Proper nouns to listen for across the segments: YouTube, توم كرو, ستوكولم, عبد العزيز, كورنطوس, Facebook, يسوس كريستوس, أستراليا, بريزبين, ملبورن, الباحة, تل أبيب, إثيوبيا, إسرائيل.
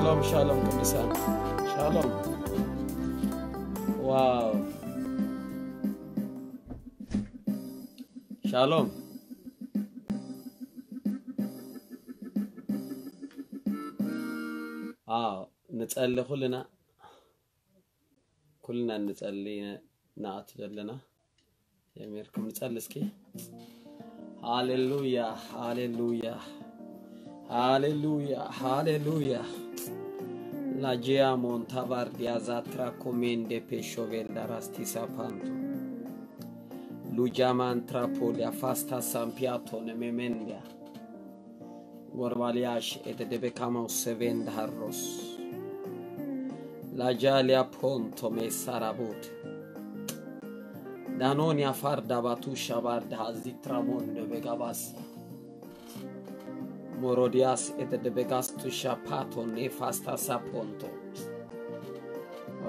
Shalom, shalom kabisa. Shalom. Wow. Shalom. نتألي كلنا نتألي نعتدلنا يا ميركم نتألي سكي. هاليلويا هاليلويا هاليلويا هاليلويا La gea montavar diazatra comende pesciovel da rasti sapanto. Lujaman trapolia fasta sampiato ne memendia. Warvaliash et debecamo sevend harros. La gialia ponto me sarabut. Danonia farda batusha vard has di tramonde begavasta. Morodias et de Begastusha Paton e Fasta Saponto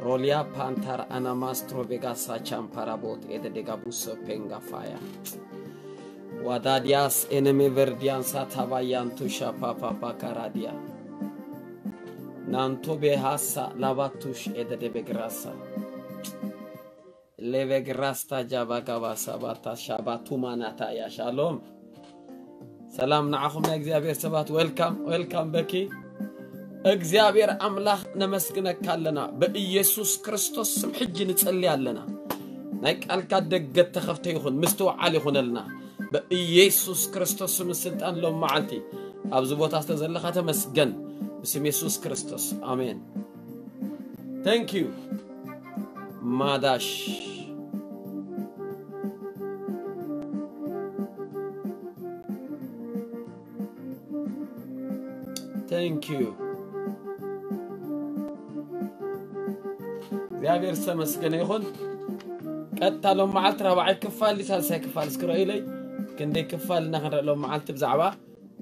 Rolia Pantar Anamastro Begasa Champarabot et de Gabuso Pengafaya Wadadias eneme verdian Satavayantusha Papa Bacaradia Nantobe Hassa Lavatush et de Begrasa Leve Grasta Javagavasa Bata Shabatumanataya Shalom سلام نعاكم يا إخواني سبات ويلكم بكي إخواني أملاح نمسكنا كلنا بيسوس كريستوس محجي نتسلي لنا نايك الكاد قد تخفتي يخون مستوى عالي خون لنا بيسوس كريستوس من سلطان لهم معلتي أبزبوت أستاذ لخاتم مسجن باسم يسوس كريستوس آمين Thank you ماداش Thank you. يا غير سمس كان يخون قطع لهم معلتها وعي كفال لسالسا كفال اسكروا إلي كان دي كفال نخر لهم معلت بزعبا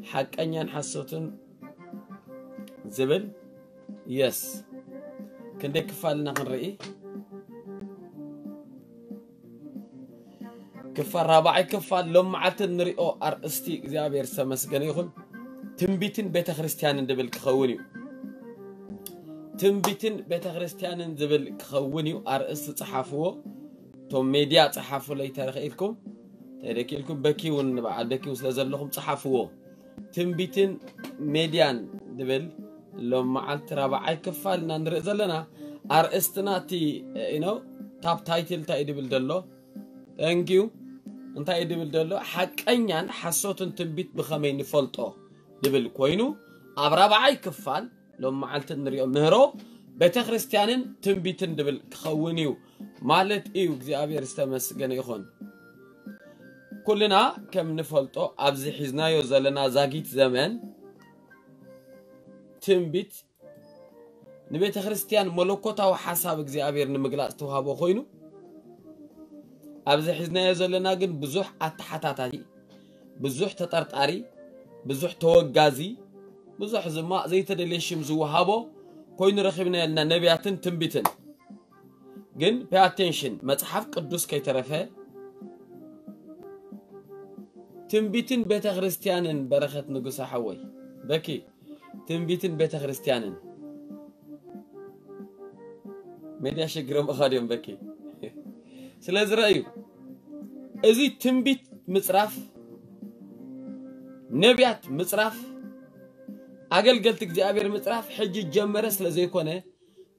حق أنيا نحسوتن زبل يس كان دي كفال نخر إيه كفال رابعي كفال لهم معلت نريقو أرقستي يا غير سمس كان يخون تنبيتن بيتا خريستيان دبل كخوني تنبيتن بيتا خريستيان دبل كخوني أرأس تصحفوا توم ميديا تصحفوا لي تاريخكم تاريخكم بكي ونبع بكي وسلازل لهم تصحفوا تنبيتن ميديان دبل لما على ترابع كفالنا نرزل لنا أرأستنا تي ينو تاب تايتل تاي دبل دلو thank you انتاي دبل دلو حق أنيان حسوتن تنبيت بخمين فلتو دبل كوينو أبرابعي كفال لما علت نريو مهرو بيتا خريستيان تنبيتن دبل كخونيو مالت إيو كزيابير استمسقن يخون كلنا كم نفلطو أبزي حزنايو زلنا زاقيت زمان تنبيت نبيتا خريستيان ملوكوتا وحساب كزيابير نمقلاس توهابو خوينو أبزي حزنايو زلنا قن بزوح أتحتاتاتي بزوح تطرطاري بزوح توقازي بزوح زماء زيتا دليشم زوهابو كوين رخبنا لنا نبياتن تنبيتن جن pay attention متحف قدوس كي ترفه تنبيتن بيتا خريستيانن برخت نقصة حوي بكي تنبيتن بيتا خريستيانن ميديا شكرم أخاريون بكي سلاز رأيو ازي تنبيت مصرف نبيات مصرف أقل قلت جابير مصرف حجي جمرس لزي كونه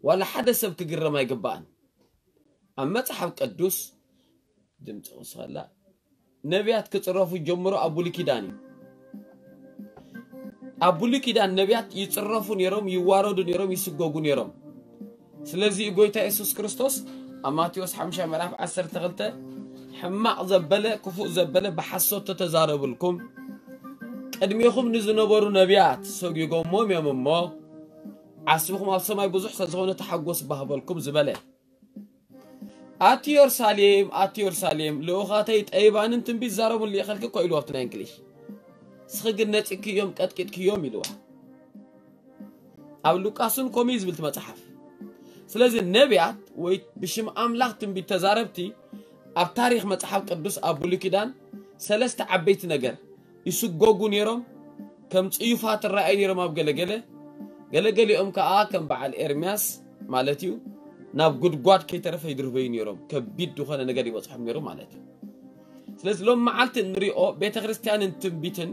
ولا حدا سب تقرر ما يقبان أما تحب قدوس دمت وصل لا نبيات كتصرفوا جمروا أبو لكيداني أبو لكيدان نبيات يتصرفون يروم يواردون يروم يسقون يروم سلزي يقويته يسوس كريستوس أماتيوس حمشة مراف عسر تغلطة حماق زبلة كفوق زبلة بحسوت تتزارب لكم أدميهم نزنبرو نبيات سوقي قومهم يا ماما عصبهم عصما يبزح سزغون تحقوس بهبلكم زبالة أتيور سالم لو خاتيت أيبان أنتم بيزاروا اللي خلك قايلوا أبتنا إنجليش سخج النت كيوم كاتكت كيوم يلوه أبلوك أصلا كوميز بلت ما تحف سلازم نبيات ويت بشم أملاختم بتزاربتي أبتاريخ ما تحف قدوس أبولي كدان سلست عبيت نجر يسوق جوجو نيرم كم تيجي فات الرأي نيرم أبغى لجله قال أمك كم بعد إرمياس مالتيو ناب قد قاد كي ترفه يدرو بين يروم كبيد دخان أنا قالي وصحب يروم مالتيو سلس لو معلت نريو بيت خريستيان تنبيتن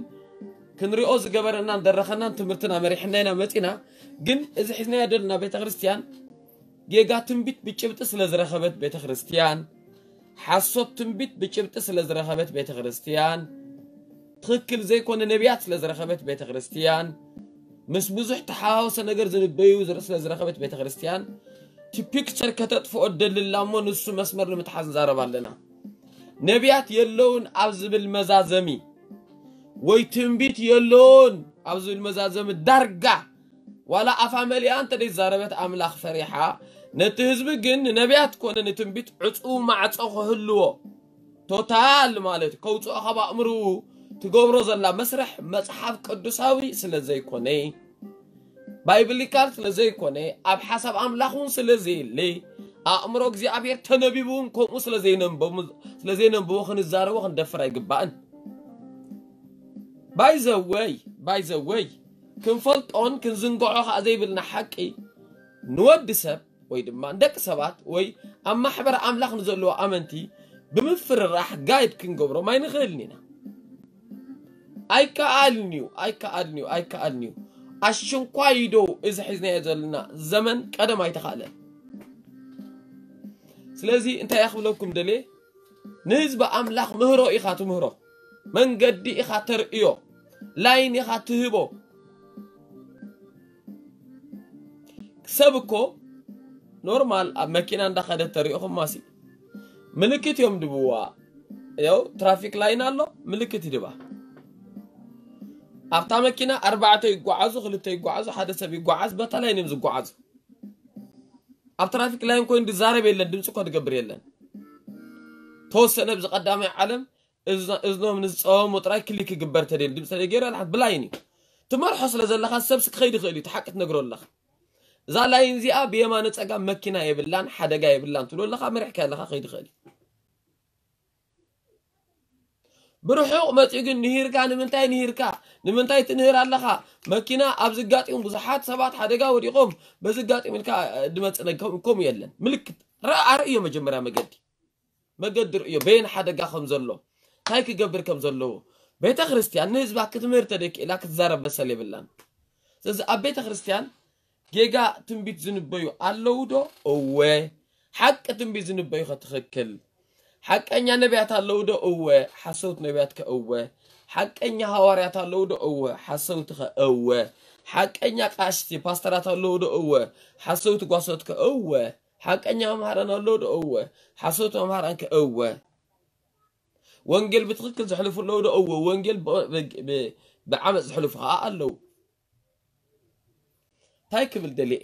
كنريو زقبرنا ندرخنا تمرتنا مريحنا نمتنا جن إذا حسنا يدلنا بيت خريستيان جاء تنبيت بجبت سلس رخبت بيت خريستيان حسب تنبيت بجبت سلس رخبت بيت خريستيان تخكل زي كون النبيات سلس رخبت بيت خريستيان مس بزح تحاوس نجر زن بيوز رسل زرخبت بيت خريستيان تبيكتر كتت فوق الدل اللامون السو مسمر متحزن زارب علينا نبيات يلون عزب المزازمي ويتنبيت يلون عزب المزازمي درجة ولا أفعملي أنت دي زاربت أملاخ فريحة نتهزب جن نبيات كون نتنبيت عطو مع عطو هلو توتال مالت كوتو أخب أمرو تقوم روز الله مسرح مصحف قدساوي سلازي كوني بايبلي كارت سلازي كوني أب حسب أملاخون سلازي لي أمرو زي أبير تنبيبون كومو سلازي نمبو خنزار وخندفر يقبان باي زوي كنفلت أون كنزنقعوها أزي بالنحاكي نود سب ويدمان دك سبات وي أما حبر أملاخ نزلو أمنتي بمفر راح قايد كنقبرو ما ينخلنينا أي كألنيو عشان قايدو إذا حزنا يزلنا زمن كذا ما يتخلى. سلازي أنت يا أخو لكم دليل نسبة أملاخ مهرو إخاتو مهرو من قدي إخاتر إيو لاين إخاتهبو سبكو نورمال أماكن دخلت تريقهم ماسي ملكت يوم دبوا يو ترافيك لاين الله ملكت دبوا. أفتحنا كنا أربعة يقعزوا خلته يقعزوا حدث بيقعز بطلة ينمز يقعزوا. أفتحنا في كلام كون دزارة بيلن دمسوا قد جبريلن. توصل نبز قدام العالم إذا من الصوم وتراك اللي كجبرت هذيل دمسة الجيران حد بلايني. تمر حصل زلخ السبسك خيلي تحكت نجر الله. زلاين زي أبي ما نتسقى مكنا يبلان حدا جاي بلان تقول الله خامر حكى الله خيلي. بروحو ما تيجن نهيركا نمنتاي نهيركا نمنتاي تنهير علىها ماكينة أبزقات يوم بزحات سبات حدقة وريقوم بزقات يملكا دمت أنا كم يلن ملك رأيه مجمرة ما قدر رأيه بين حدقة خمزلو هيك جبر كمزلو بيت خريستيان نسبة كتمر تدك إلك تزرب بس اللي بلن إذا أبيت خريستيان جيجا تنبيت زنبيو علودو أوه حق تنبيت زنبيو خاتخكل حق أني نبيات اللود أوه حسوت نبياتك أوه حق أني هواريات اللود أوه حسوتك أوه حق أني قاشتي باسترات اللود أوه حسوت قاسوتك أوه حق أني أمهران اللود أوه حسوت أمهرانك أوه وانجل بتخكل زحلف اللود أوه وانجل بعمل زحلفها اللو هيك بالدليل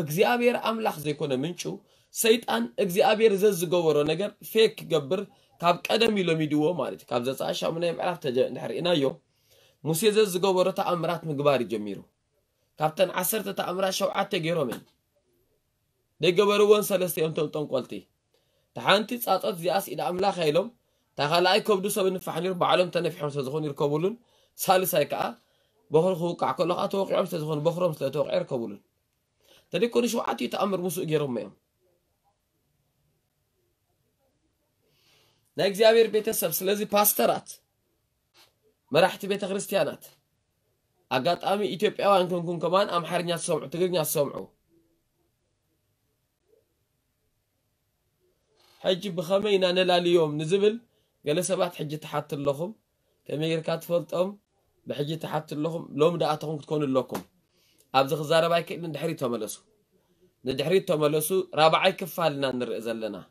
إغزيابير أملاح زي كنا منشو سيدان إغزيابير زز جورو نجر فيك جبر كاب قدم يلو ميدو مالت كاب زز عشا من يعرف تحرينا يو موسى زز جورو تأمرات مقباري جميرو كابتن عسرت تأمرات شوعات تجيرو من ده جبرو وان سلسة يوم تون قلتي تحانتي ساعات زياس إذا أملاح هيلم تخلعي كبدو سبن فحنير بعلم تنفحهم سزخون يركبولن سالسة كأ بخور خوك عقل لا أتوقع سزخون بخورم سلتوقع يركبولن تدي كوني شوعات يتأمر موسى جيرو ميم ناك زيابير بيت السب سلازي باسترات مراحت بيت خريستيانات أقات أمي إثيوبيا وانكم كمان أم حرنيا السمعو تقرنيا السمعو حج بخمينا نلا اليوم نزبل قال سبات حجة تحت اللخم كمير كاتفولت أم بحجة تحت اللخم لو مدعاتهم تكون اللخم أبزخ زارة بايك ندحريتهم لسو رابعي كفالنا نرئزل لنا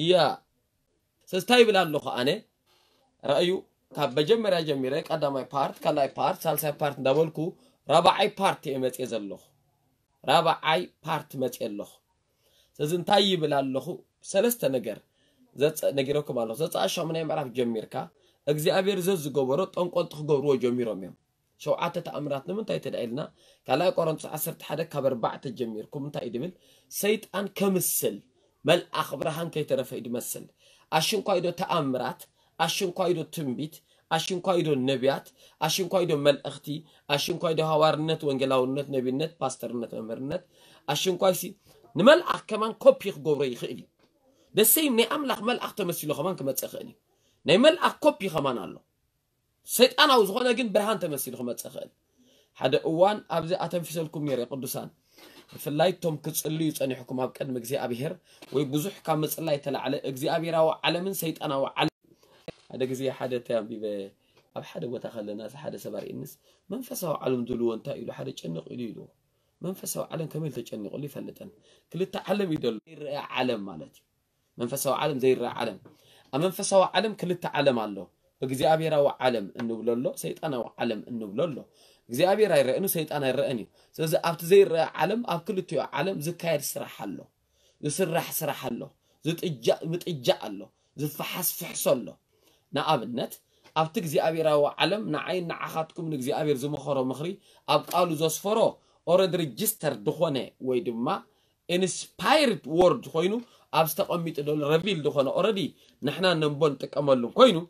إياه سستايبل اللغة أنا رأيو كبجمر يا جميرك أدماي بارت كلاي بارت سالساي بارت دبلكو ربع أي بارت يمت إذا اللغة ربع أي بارت مت اللغة سستايبل اللغة سلست نجر زت نجركم الله زت عشان من يعرف جميرك أجزاء أبير زوز جبروت أنك أنت خجروا جميرهم يوم شو عتت أمراتنا من تايت العلنا كلاي قرنت عصرت حدا كبر بعت جميركم تايدمل سيد أن كمسل مل أخبرهن كي ترى في المسل عشان قايدو تأمرات عشان قايدو تنبيت عشان قايدو النبيات عشان قايدو ملأختي عشان قايدو هوارنت وانجلاونت نبينت باسترنت أمرنت عشان قايسي نملأخ كمان كوبيخ جوري خيلي ده سيم نعملخ ملأخ تمسيله كمان كم تسخني نعملخ كوبيخ كمان الله سيد أنا وزغنا جن برهان تمسيله كم تسخني هذا أوان أبدأ أتنفسلكم يا قدسان فلایتام کس الیت آنی حکم هب کن مجزی آبیهر و بزح کم مسئلهایت لعل مجزی آبی را و علمن سید آن و علم هد مجزی حدت هم بیه آب حد و تخلل ناس حد سبر اینس من فسوا علم دلوان تایل حد چنق ایلو من فسوا علم کامل تچنق لی فلتن کل تعلم دل زیر علم مالتی من فسوا علم زیر علم آمن فسوا علم کل تعلم الله مجزی آبی را و علم النبلله سید آن و علم النبلله زي أبي راي رأني سيد أنا رأني إذا أبت زي علم أب كل تيو علم زي كاير سرح له زي سرح سرح له زي متجأ له زي فحص فحصل له نقابلنت أبتك زي أبي راي علم نعين نعخاتكم نك زي أبي زي مخرو مخري أب قالوا زوسفرو أورد ريجستر دخونه ويدما inspired word دخونه أبستق أميت دول ريفيل دخونه أوردي نحن نبون تكمل لهم دخونه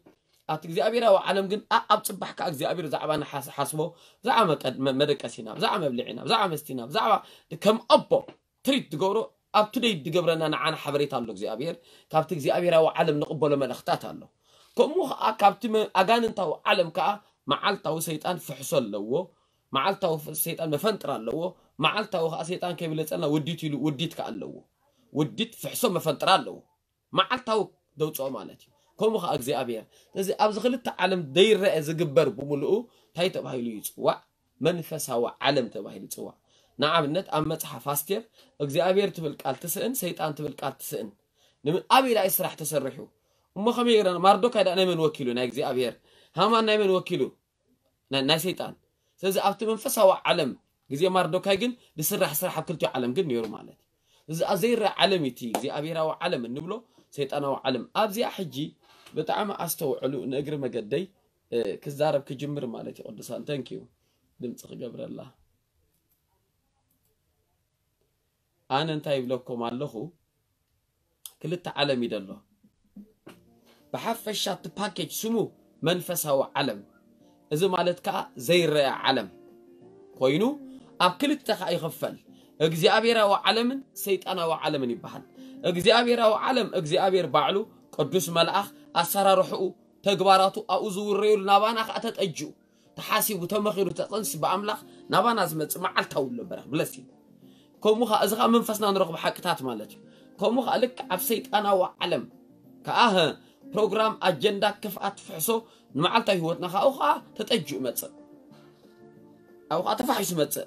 أعتقد زي أبي رأوا علم جن أبصبح كأعتقد زي أبي رزعوا أنا حاسبه زعمة مدرك أسيناب زعمة بلعيناب زعمة استيناب زعمة كم أبو تريد تجوره أب تريد تجبرنا أنا عن حبريت عن لك زي أبي كأعتقد زي أبي رأوا علم نقبله ما نختات عنه كموه كأعتقد من أجان أنتوا علم كأ معلتوا سيدان في حصل له معلتوا سيدان مفنتر له معلتوا سيدان كبلت أنا وديت له وديت كأن له وديت في حصل مفنتر له معلتوا دوت عمالتي كم خا أجزي أبيه؟ إذا أبزغلت علم دير إذا جبر بملؤه هاي تبهي ليتسوع منفسه وعلم تبهي ليتسوع نعم النت أما تحفظتير أجزي أبيه تبلك ألتسئن سيد أنت بلك ألتسئن نم أبي لا يسرح تسرحه أم خميرنا مردوك هذا أنا من وكيله نأجزي أبيه هم أنا من وكيله نسيتان إذا أبت منفسه وعلم أجزي مردوك هاجن بسرح سرح بكل تعلم جن يروم عليه إذا أزير علمي تي أجزي أبيه وعلم النبلو سيد أنا وعلم أبزي أحجي بتعامل أستوعلو نقرأ ما قدي كزارب كجمر مالتي قدسان تانكيو دمتق قبر الله أنا انتايب لكم علىه كل التعلم يدله بحف الشات باكيج سمو منفسه وعلم إذا مالتك زي الرأي علم كوينو أبكل التخاء يغفل أجزي أبيرا وعلم سيد أنا وعلمني بحد أجزي أبيرا وعلم أجزي أبير بعلو قدوس ملأخ أسرى روحه تجبراته أوزو الريول نبانا خاتت أجو تحاسب وتمخير وتطنس بأملاخ نبانا زمت معل تول برا بلسي كموخا أزغى منفسنا نرغب حكتات مالتي كموخا لك عبسيت أنا وعلم كأها برنامج أجندة كفأت فحصو معل تهوتنا خا تتأجو متسر أو خا تفحص متسر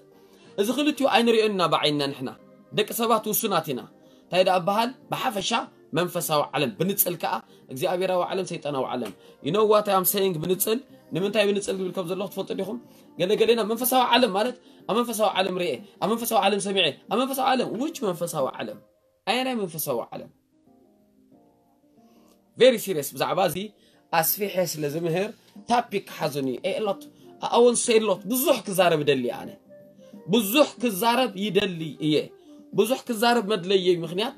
إذا خلتيو عين رئنا بعيننا نحنا دك سبات وسناتنا تايدا بهال بحفشة منفسه وعلم بنتسأل كأ إجزاء بيرا وعلم سيدنا وعلم you know what I'm saying بنتسأل نمنتهي بنتسأل بالكم زلخ تفضل ليهم قلنا منفسه وعلم مالت أم منفسه وعلم رئي أم منفسه وعلم سمعي أم منفسه وعلم which منفسه وعلم أنا منفسه وعلم very serious بزعبازي أسفي حس لازم هير topic حزني أي لط أول شيء لط بزحك زارب يدلي أنا بزحك زارب يدلي إيه بزحك زارب مدلي مخنيات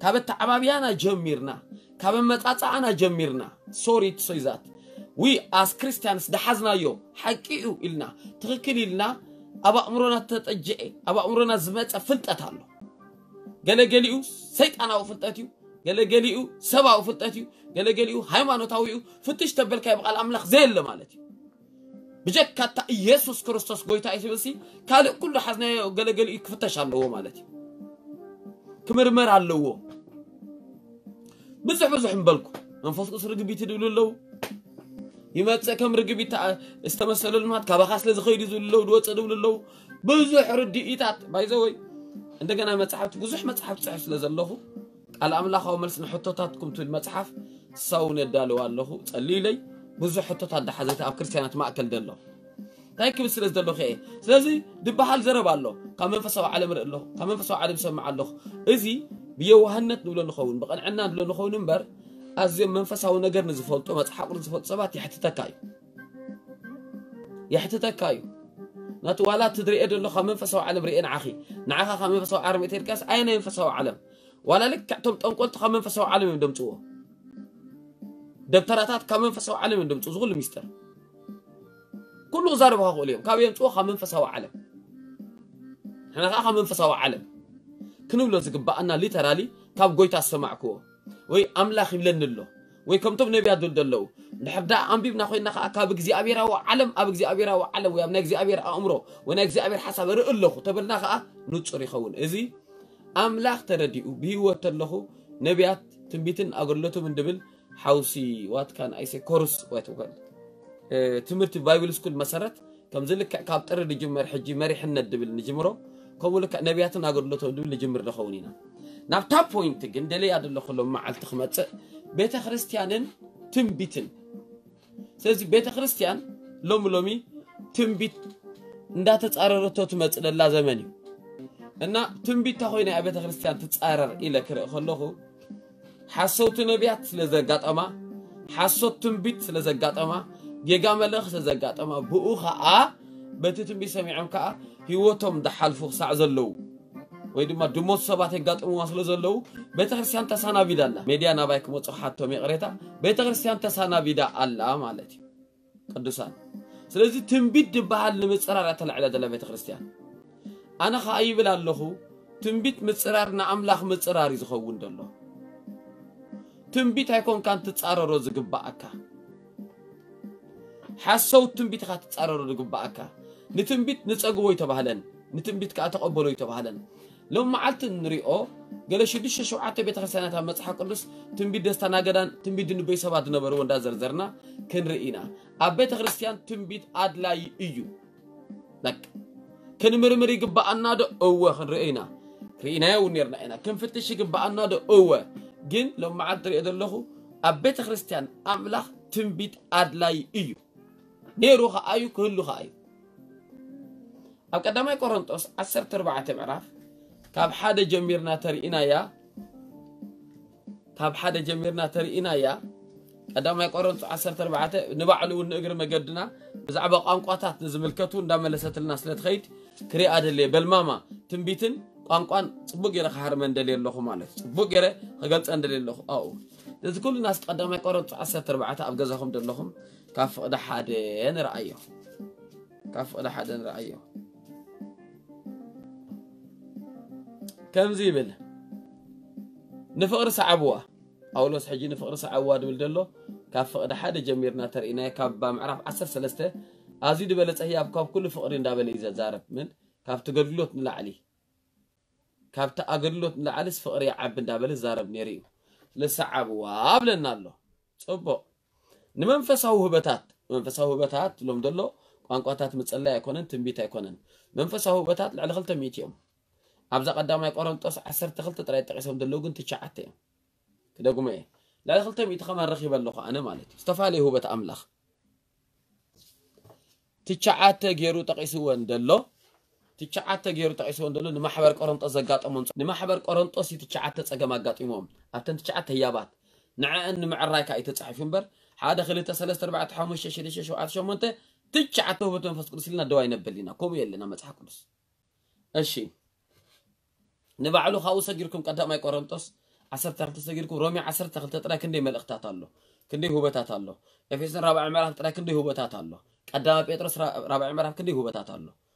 كابت عبابيانا جميرنا كابت متقطعنا جميرنا سوري تسويزات وي as Christians دحزنا يو حقيقو إلنا تغكل إلنا أبا أمرنا تتجئي أبا أمرنا زمت فلتتها له قلقليو سيد أنا وفلتتيو قلقليو سبا وفلتتيو قلقليو هايمانو تاويو فتش تبالك يبقى الأملاخ زي اللي مالتي بجاك كاتا يسوس كريستوس قويتا إيسي بسي كالق كل حزنا قلقليو كفتشها له مالتي كمرمر على اللوو بزح مبالكو منفصل قصر رقبيت دول اللو يماتسا كم رقبيت استمسلو المات كابخاس لزخيري دول اللو دواتسا دول اللو بزح ردي ايتات بايزاوي عندنا متحف بزح متحف تحف لزلوه على املاخو ملس نحطوتاتكم تول المتحف ساون يدالو اللوه تقليلي بزح حطوتات دحزيت اب كريستيانات ماكل دلو تاكي بس لازم دلوخ إيه لازم دبحال زرب الله كمان فسوا على مرق الله كمان فسوا على مسمع الله إذي بيوهنت نقول نخون بقى عنا نقول نخون نمبر أزي من فسوا ونجر نزفوت وما تحاول نزفوت سبات يحتتكايو نتوالى تدري إدل الله كمان فسوا على مريئن عخي نعخا كمان فسوا عرمي تركاس أين ينفسوا علم ولا لك تعتم تقول كمان فسوا علم يدمتوه دفتراتات كمن فسوا علم عندهم تزغل ميستر كله زاربها قوليهم كابين تسوا خمن فسوا علم إحنا خمن فسوا علم كنقول لهم زقبا أنا ليترالي كاب جويت أسمعكوا وي أملا خيلنا له وي كم تبني بيادول دلوا نحبدا عم بيبنا خوينا خا كابك زي أبيرا وعلم أبك زي أبيرا وعلم ويابناك زي أبيرا أمره وناك زي أبير حسب رأله تبرنا خا نتصري خون إزي أملا اختردي وبيو تلهو نبيات تنبيتن أقولته من دبل حوسي وات كان أيسي كورس وات وكان تمرت بايبل سكول مسارات كم زلك كابتر اللي جمر حجي مري حنا الدبل نجمره كقول لك نبياتنا أقولته من دبل نجمر دخونينا نبتاب بوينت جندلي عدل خلهم مع التخمات بيت خريستيان تنبيتن سازي بيت خريستيان لوم لومي تنبيت ندات أررته تمت لا زمني إننا تنبيت تخوينا بيت خريستيان تتأرر إلى كره خلهم حسوت نبيات لزجات أما حسوت تنبيت لزجات أما يجامل لخ لزجات أما بوخاء بتتنبي سمعهم كأ هيوتهم دحال فوق سعزلو ويدوما دموت سبعة جات أم واصل زلو بتغرسيان تسانا بيد الله ميديا نبايك موت صحته مقريتا بتغرسيان تسانا بيد الله مالتي قدسان سلزي تنبيت بحال لمسرار تلع على دلا بتغرسيان أنا خايب لالله تنبيت مسرار نعم لخ مسرار يزخون دلله تنبيت هيكون كانت تتصارر زقباكا حسوا تنبيت خات تتصارر زقباكا نتنبيت نتسقوي تبهلن نتنبيت كاتقبلوي تبهلن لو ما عدت نريو قال شديش شعاعته بيت خسانتها مصحى قدس تنبيت دستناغدان تنبيت نبي سبات نبر وندا زرزرنا كنرينا ابيت كريستيان تنبيت ادلاي ايو لك كنمرمري غبانا دو اوه خنرينا كرينا ونيرنا انا كنفتش غبانا دو اوه جن لما عدري يدلخو أبيت خريستيان أملاخ تنبيت أدلاي إيو نيروخا أيو كهلوخا أيو أب قدامي كورنطوس 10:4 معرف كاب حدا جميرنا ترينا يا كاب حدا جميرنا ترينا يا قدامي كورنطوس 10:4 نبعلو ونقر مجدنا بزعبا قانقواتات نزملكتو ندام لست الناس لتخيت كري أدلي بالماما تنبيتن قانقان بغير خارمن دليل لخو مالك بغير غلط اندليل لخو او اذا كل الناس قدامي قرط 10:4 اب غزاهم دلهم كاف قد حد نرايه كاف قد حد نرايه كم زيبل نفقر سعبوا او لو سحجي نفقر سعوا دبل دلو كاف قد حد جميرنا ترينا كاب معرف 10:3 ازيد بلص هي اب كاب كل فقر اندابل يزارب من كاف تغلغلوت نلا علي كابتا أقلوت لعلس فقري عبن دابل زارب نيريو لسعب وابلنا له صبو نمنفسه هبتات منفسه هبتات لهم دلو قانقواتات متسلا يكونن تنبيتا يكونن منفسه هبتات لعل خلت 100 يوم ابزا قدام يقرن طس 10 خلت تراي تقسم دلو كنت تشعته كدغم ايه لعل خلت 100 خمر رخيب له انا مالتي استفالي هبت املخ تشعته غيرو تقيسو وندلو تشعات تغير تقيسون دلو نمحبر قرنطس زغاطمون نمحبر قرنطس تشعات تصغم اغاطيموم ابتن تشعات هيابات نعن معرايكا يتصحفون بر حدا خليته 3 4 5 6 7 8 تشعات هو بتنفس قدس لنا دواي نبلينا كوم يلنا مصح قدس اشي نبعلو خاو سغيركم قدام اي قرنطس 10 تخلت سغيركم رومي 10 تخلت طرا كندي ملختات الله كندي هوبتات الله افسن 4 معراف طرا كندي هوبتات الله قدام بطرس 4 معراف كندي هوبتات الله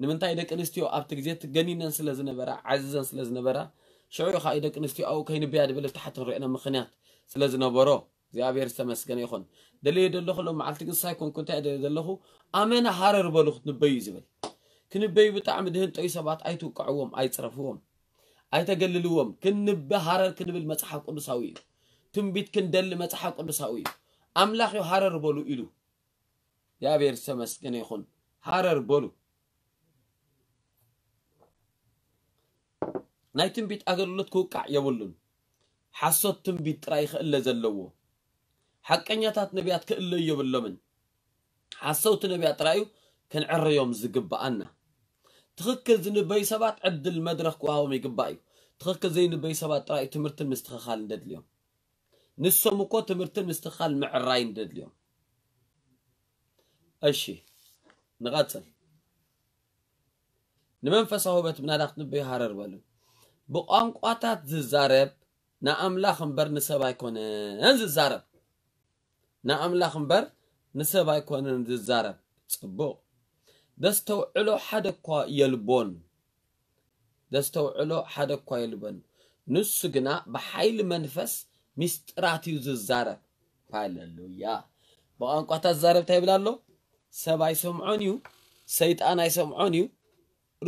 نمنتاي دك انستيو ابت غزيت غنينن سلازنبرا عززن سلازنبرا شعو خا دك انستيو او كينبياد بل تحت رئنا مخنيات سلازنبرو زيابير سمسكن يخون دلي دلخلو معلت قصايكم كنت ادلخو امنا حرر بلخ نبي زبل كنبي بتعم دهن طي سبات ايتوقعوهم ايتصرفوهم ايتقللوهم كنبي حرر كنبل مصحف قدساوي تنبيت كندل مصحف قدساوي املاخ حرر بلو يلو زيابير سمسكن يخون حرر بلو ناي تنبيت أغلولت كوكع يولون حسوت تنبيت رايخ إلا زلوو حق أنياتات نبيات كإلا يولمن حسوت نبي أترايو كان عر يوم زجب أنا تخكل زين بي سبات عد المدرخ كواهم يجبايو تخكل زين بي سبات رأي تمرت المستخال دد اليوم نسوا مكو تمرت المستخال مع الراين دد اليوم أشي نغاتل نمنفس هوبت من هذا نبي هرر ولو بقام قطعت زارب نأملاخم بر نسبا يكون أنزل زارب نأملاخم بر نسبا يكون أنزل زارب بق دستو علو حدقا يلبون دستو علو حدقا يلبون نسقنا بحيل منفس مستراتي زارب هاللويا بقام قطعت زارب تقبلالو سبا يسمعونيو سيد أنا يسمعونيو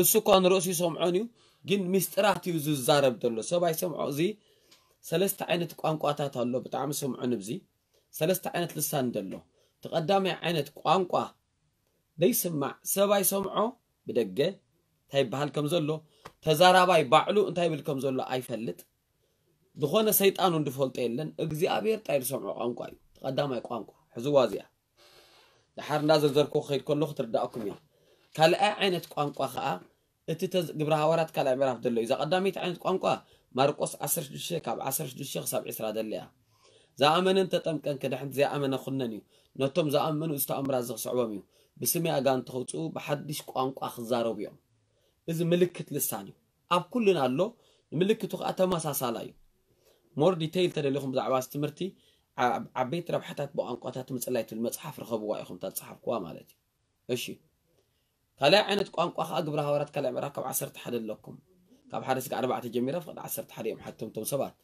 رسوكان رؤسي يسمعونيو جن مستراتي وزارب دلو سبا يسمعو زي سلست عينت قانقاتات الله بتعم سمعون بزي سلست عينت لسان دلو تقدامي عينت قانقا ليسمع سبا يسمعو بدقة تايب بهالكم زلو تزارباي باعلو انتايب الكم زلو اي فلت دخونا سيطانون دفولت ايلن اقزي ابير تاير سمعو قانقا تقدامي قانقا حزوازيا لحار نازل زركو خير كله خطر داكم يا كالقا عينت قانقا خاء اتتز قبرها ورات كالع مراف دلو اذا قداميت عينت قانقا ماركوس 10 كاب 10 خصاب 10 دليا زامن انت تمكن كده حد زامن خنني نتم زامن واستامر ازخ صعوبيو بسمي اغان تخوصو بحدش قانقا خزارو بيوم اذا ملكت لساني اب كلنا الله ملكتو اتماساسالاي مور ديتيل تدليهم زعبا استمرتي عبيت ربحتات بقانقاتات مصلايت المصحف رخبوا ايهم تصحفوا مالتي اشي قلا عينت قانقا اغبر هورات كلا مراكب 10 حد لكم كاب حارس كأربعة جميرة فقد 10 يوم حتى تم سبات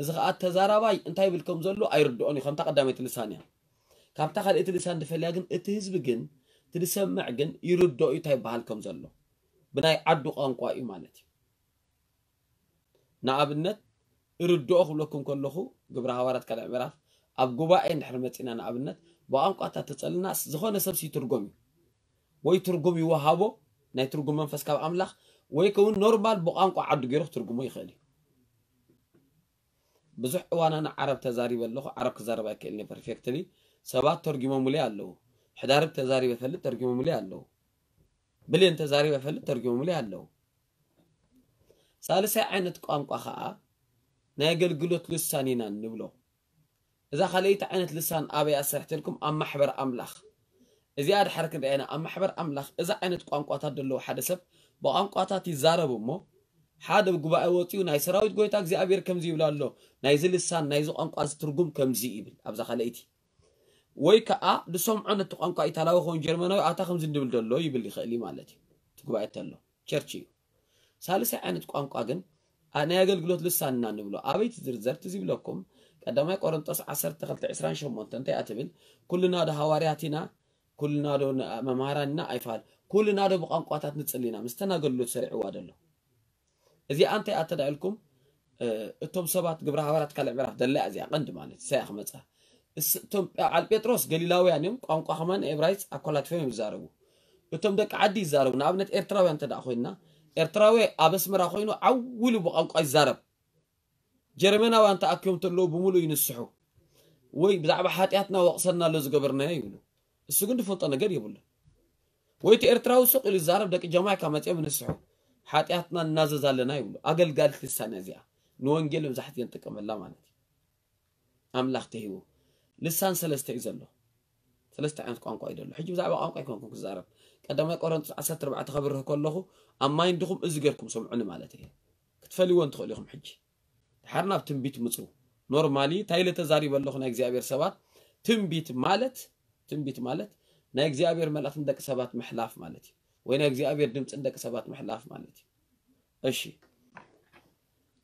إذا قعدت تزارباي انتي بالكم زلوا أيردوني خمت قداميت لسانيا كاب تخل إتلسان دفلاجن إتهزب جن تلسمع جن يردوا يتعب بهالكم زلوا بناي عدو قانقوا إيمانتي نعبنت يردوا خلكم كلهو جبرها ورد كلام مراف أبجوا إن حرمت إن أنا أبنت وأنقوا تتصل الناس زخون سبسي ترجمي ويترجمي وهابو نيترجم منفس كاب أملاخ ويكون نورمال بقانقو عدو غيرو ترجمو يخلي بزح وانا عرب تزاريب اللغه عرب كزاربا كلني بيرفكتلي سبات ترجمو ملي الله حدارب تزاريب فل ترجمو ملي الله بلين تزاريب فل ترجمو ملي الله ثالثا عينت قانقو خا ناجلجلوت لسانينا نبلو اذا خليت عينت لسان ابي اسرحت لكم ام محبر املاخ اذا اد حركه بعينا ام محبر املاخ اذا عينت قانقو تدلو حدسب بقانقاتات يزاربو مو حدا بغباء وطيو ناي سراويت غويتا اغزيابير كمزي يبلالو ناي زلسان ناي زو قانقاز ترغم كمزي يبل ابزا خليتي وي كا لسمعن تقانقا ايتالاو خون جرمناوي اتا خمزي ندبل دلو يبل يخلي مالتي تغباء تالو تشرشي سالسا عينت قانقا غن انا ياغلغلوت لساننا نبلو ابيت زرزرت زي بلكم قداماي قرنطس 10:28 انتي اتبل كلنا ده حوارياتنا كلنا ده ممهارنا ايفال كلنا ده بقانقاتات نصلينا مستناغلو تسرعوا ادلو ازي انت اتدعلكم اتوم سبات جبر حوارات كلع مراف دلا ازي قند مالت ساخ مصا اتوم على بطرس غليلاويانم قانقا خمان ابرايس اكولات فيم يزاربو اتوم دك عدي يزاربو نابنت ايرتراوي انت دا خوينا ايرتراوي ابس مرا خوينو عولو بقانقا يزارب جرمنا وانت اكيوم تلو بمولو ينسحو وي بزعبه حاتياتنا وقصنا لز جبرنا يقولو السجن فوطا نغير يبل ويت إرتراو سوق اللي زارب دك جماعة ما تعب نسحو حاتياتنا النازز على نايم أقل قالت لسانة زيا نوانجيل وزحتي أنت كمل لا معناتي أملاخ تهيو لسان سلست يزلو سلست عند قانقا يدلو حجب زعب قانقا يكون كزارب قدام يقرن 10 تخبره كله أما يندخم أزجركم سمعوني معناتي كتفلي وين تخليهم حجي حرنا بتنبيت مصرو نورمالي تايلة تزاري باللغة نجزي سبات تنبيت مالت ناي اغزيابير ملات عندك سبات محلاف مالتي وين اغزيابير دمص عندك سبات محلاف مالتي اشي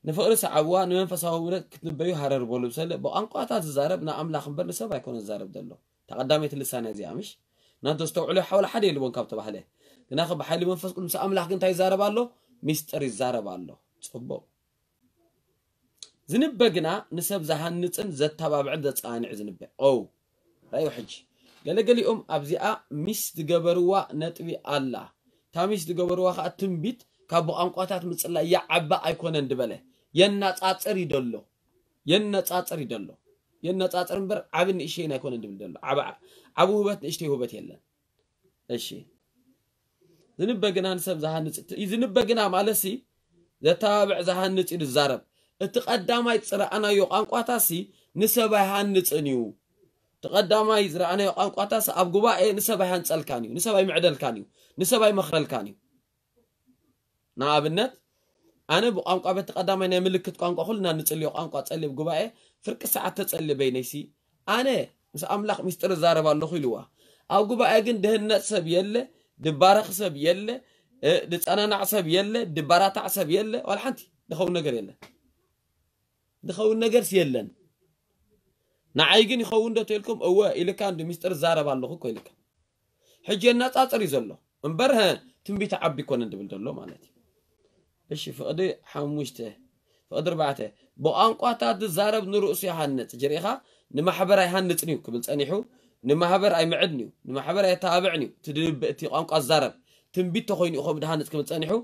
نفقرس عوا نمنفساو ولد كتنبيو حرر بولو سله بقانقاتات زاربنا املاخ بر سبا يكون زارب دلو تقداميت لسان ازي امش نادستو عليه حول حد يلون كاب تبحله كناخ بحال منفس قدس املاخ كنت يزاربالو ميستر يزاربالو صبو زنبغنا نسب زهنصن زتابابع زصانع زنبغ او رايو حجي قالي أم أبزئة ميس تقبروا نتبي الله تا ميس تقبروا خاء تنبيت كابو أنقاتات متسلا يعبا أيكون اندبله ينات أتري دلو ينات أتري دلو ينات أتري مبر عبن إشينا يكون اندبل دلو عبا عبوبات نشتي هوبات يلا أشي زنبة جنان سب زهنت زنبة جنا معلسي ذا تابع زهنت إلى الزرب التقدم ما يصير أنا يقام قاتسي نسبة هنت أنيو تقدم ما يصير أنا يقام قاتس أبجوا إيه نسبة هنت الكانيو نسبة معدل كانيو نسبة مخرل كانيو نعبنت أنا بقام قابت تقدم أنا ملك تقام قولنا نتقلي قام قاتسلي بجوا إيه فرق ساعة تتقلي بينيسي أنا مس أملاك مستر الزرب الله خلوه أبجوا إيه جند هنت سب يلا دبارة خسب يلا أنا نعصب يلا دبارة تعصب يلا والحنتي دخول نجر يلا دخول نجر سيلا نعيجن يخون ده تلكم أوه إللي كان دمستر زارب على الله كويلك حجي الناس أتريز الله انبرها تنبيت عبي كون عند بلد الله معناتي إيش فقدر حموشته فقدر بعته بقام قاطع الزارب نرؤسي هنت جريها نما حبر هنت نيو قبل سنيحو نما حبر أي معدني نما حبر أي تابعني تدرب تقام قاطع الزارب تنبيت تخويني أخو بدهانت كم تسانحو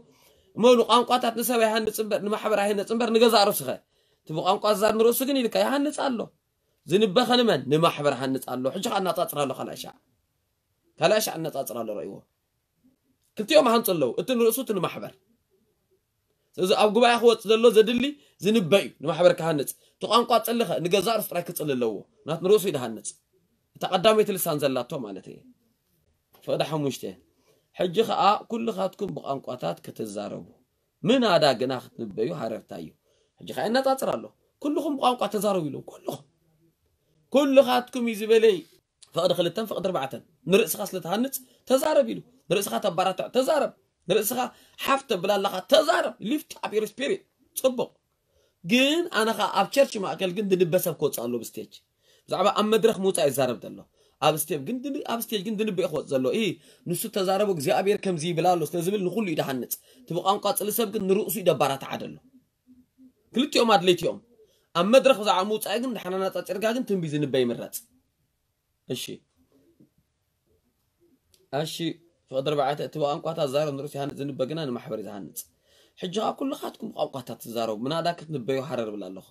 مولو قام قاطع نسوي هنت صنبر نما حبر هنت صنبر نجزع رسخه تبقى قام قاطع الزار نرؤسي جني لك هنت الله زنبه خنمن نما حبر هنت الله حجخ أن تطرى له خلاشع خلاشع أن تطرى له رأيه كنت يوم هنطلو أتن رؤسوت نما حبر إذا أبقى يا أخوات الله زدلي زنبه نما حبر كهنت تقام قاطع لخ نجزع رس ركت الله نات نرؤسي ده هنت تقدمي تلسان زلاتهم على تي فده حموشته حجي خا كل خاتكم بقانقاتات كتزاربو من هذا جناح تنبيو حرفتايو حجي خا ان تطرالو كلكم بقانقات تزاربو يلو كلكم كل خاتكم يزبلي فقد خلتن فقد ربعتن نرأس خاص لتهنت تزارب يلو نرأس خا تبارات تزارب نرأس خا حفت بلا لخا تزارب ليفت اب يور سبيريت صبق جن انا خا اب تشيرش ماكل جن دلبسب كوصالو بستيج زعما ام مدرخ موتا يزارب دلو أبستيج جندني أبستيج جندني بيأخذ زلوا إيه نسوا تزاربوا زي أبير كم زي بلال وستزبل نقول إذا هنت تبقى أنقاط اللي سبق نرؤسوا إذا برات عدله كل يوم عاد ليت يوم أما درخ زعاموت أجن نحنا نتأثر قاعدين تنبيزين ببي مرات أشي فقدر بعته تبقى أنقاط الزارب نرؤسوا هنت زين بجنا أنا ما حبر إذا هنت حجها كل خاتكم أنقاط التزارب من هذا كنت نبي يحرر بالله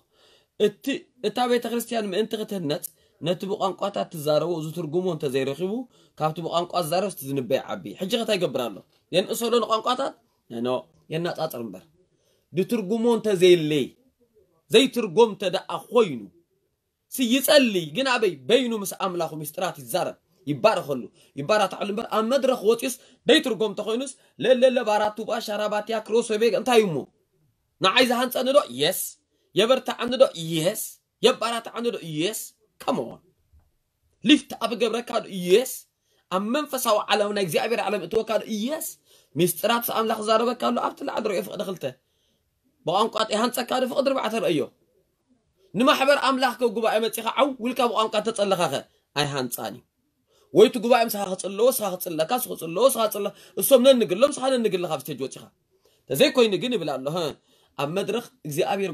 التابعي تغريستيان ما أنت قتهنت نتبقى أنقاطها تزارو زترجمون تزيرخيبو كابتبقى أنقاط زارو تزنبيع عبي حجة قتاي جبرانه ين أصله نقاطها نو ين نقاط أرمبر دترجمون تزيلي زي ترجم تدا أخوينه سيسألي جنابي بينه مس أملاخو مسترات الزارب يبارة خلو يبارة تعلمبر أم مدرة خوتيس داي ترجم تخوينوس لا لا لا بارات تبقى شرابات يا كروس وبيج أنت يمو نعايزه هنس أنا دو يس يبرت عنده دو يس يبارة عنده دو يس Come on. Lift up the record, yes. I'm Memphis, I don't know exactly what I'm talking yes. Mr. Raps, I'm not going to go up to the other if I don't know. But I'm going to go to the other if I'm not going to go up to the other. We'll come on to the other. I hand sign. Wait to go up to the loss, hearts and the castles, and loss, hearts and some niggas, and the niggas have to do it. They're going to give it a hand. I'm not going to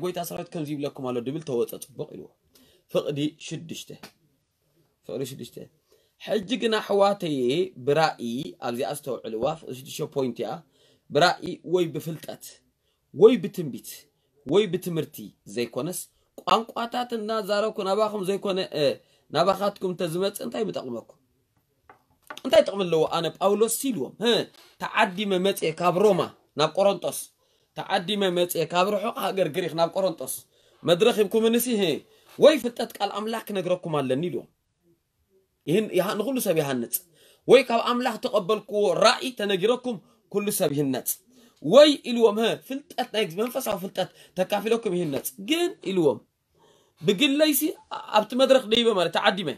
go to the other. Comes you like Kamala Devil towards us. فقدي شدشته فقدي شدشته حجقنا حواتي برأي أرزي أستوى علواف شدشو بوينتيا برأي وي بفلتات وي بتنبيت وي بتمرتي زي كونس قانقواتات الناس زاروكو نباخم زي كون نباخاتكم تزمت انتاي بتقمكو انتاي تقمل لو أنا بأولو سيلوم ها تعدي ممتئ كابروما ناب قرنطس تعدي ممتئ كابرو حقا قرقريخ ناب قرنطس مدرخي بكم نسي هي وي فتاتك الأملاك نجركم على النيلو يهن نقول سبيها النت وي كأملاك تقبلكو رأي تنجركم كل سبيه النت وي الوم ها فلتات نايكس منفس أو فلتات تكافي لكم هي النت جن الوم بجل ليسي أبت مدرخ ديبا مالا تعدي ما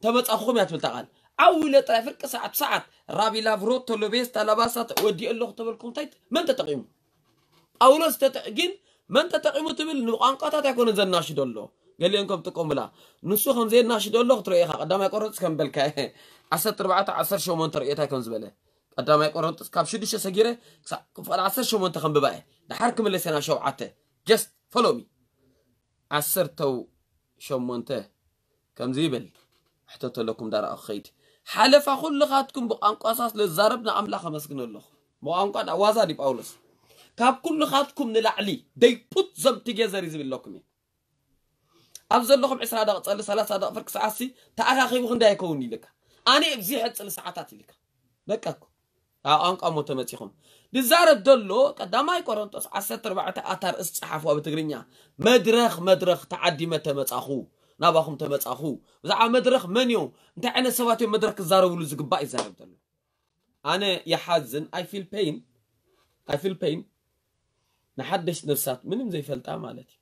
تمت أخومي هتمتقال أول ترافرك ساعة ساعة رابي لافروت تلبيس تلباسات ودي اللغة تبلكم تايت من تتقيمو أولا ستتقين من تتقيمو تبل نقانقاتا تكون زناشي دولو قال لي انكم تقوم لا نسوهم زي الناشد الله تريها قدام يقرط كم بالك 10 14 شو من تريتها كم زبله قدام يقرط كاب شدش سغيره قفل 10 شو من تخم بباي دحركم اللي سنا شو عته جست فولو مي 10 تو شو منته كم زيبل احتت لكم دار اخيت حلف كل خاتكم بانقاصاص للزربنا املاخ مسكن الله مو انقاد وازا دي باولس كاب كل خاتكم نلعلي دي بوت زم تيجزر يزبل لكم أفضل لكم 10 دقائق 30 دقائق فرق ساعة تعاقبوا خندايكوني لك أنا أبزيحت الساعات لك بكاكو أنك أموت متيهم بزار الدلو كدماي كورنتوس عسى أربعة أثر الصحف وبتقرينيا مدرخ تعدي متى متأخو نباهم تمتأخو بزع مدرخ منيو أنت أنا سواتي مدرخ زارو ولزق باي زار الدلو أنا يحزن I feel pain نحدش نفسات منهم زي فلت عمالتي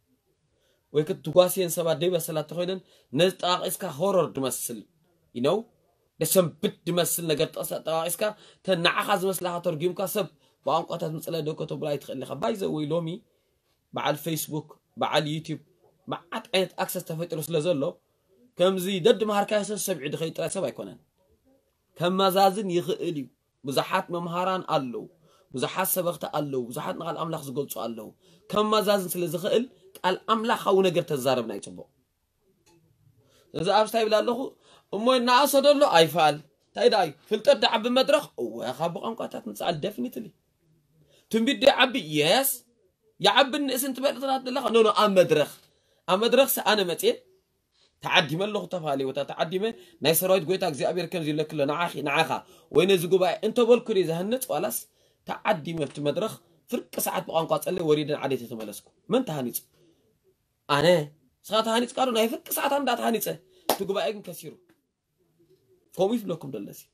ويكت تقاسين سبع ديبة سلات خوينا نزتاق إسكا horror تمثل you know لسم بد تمثل نقدر أسأل إسكا تنعخز مسلها ترجم كسب وأنقطعت مسألة دوكتو بلاي تخليها بايزة ويلومي مع الفيسبوك مع اليوتيوب مع عينة أكسس تفتر رسل زلو كم زي دد مهاركاس السبع دخيل ترى سبع يكونن كم مزازن يخلي بزحات ممهاران قالو بزحات سبقت قالو بزحات نقال أملاخ زقولت قالو كم مزازن سلزخيل الأملاخ هو نقدر تزارب نايتبو إذا أبستاي بلا لهو أمي ناقصة دلو أيفال تايداي فلتر دعب المدرخ وخابق أنقطعت مسألة ديفنيتلي تنبيد يعب يس يعب الناس أنت بقى طلعت لك نو أم مدرخ سأنا متى تعدي ما اللغة تفعلي وتتعدي ما ناس رايد قويتك زي أبير كم زي لك لا نعاخا وين زقوا بقى أنت بالكوري زهنت خلاص تعدي ما في المدرخ فرق ساعات بقى أنقطع اللي وريدا عادي تتملسكو من تهانيت أنا ساعات هانيت كارو نايف فرق ساعات هم دات هانيت تقوا بقى إن كثيرو كوميف لكم دلسي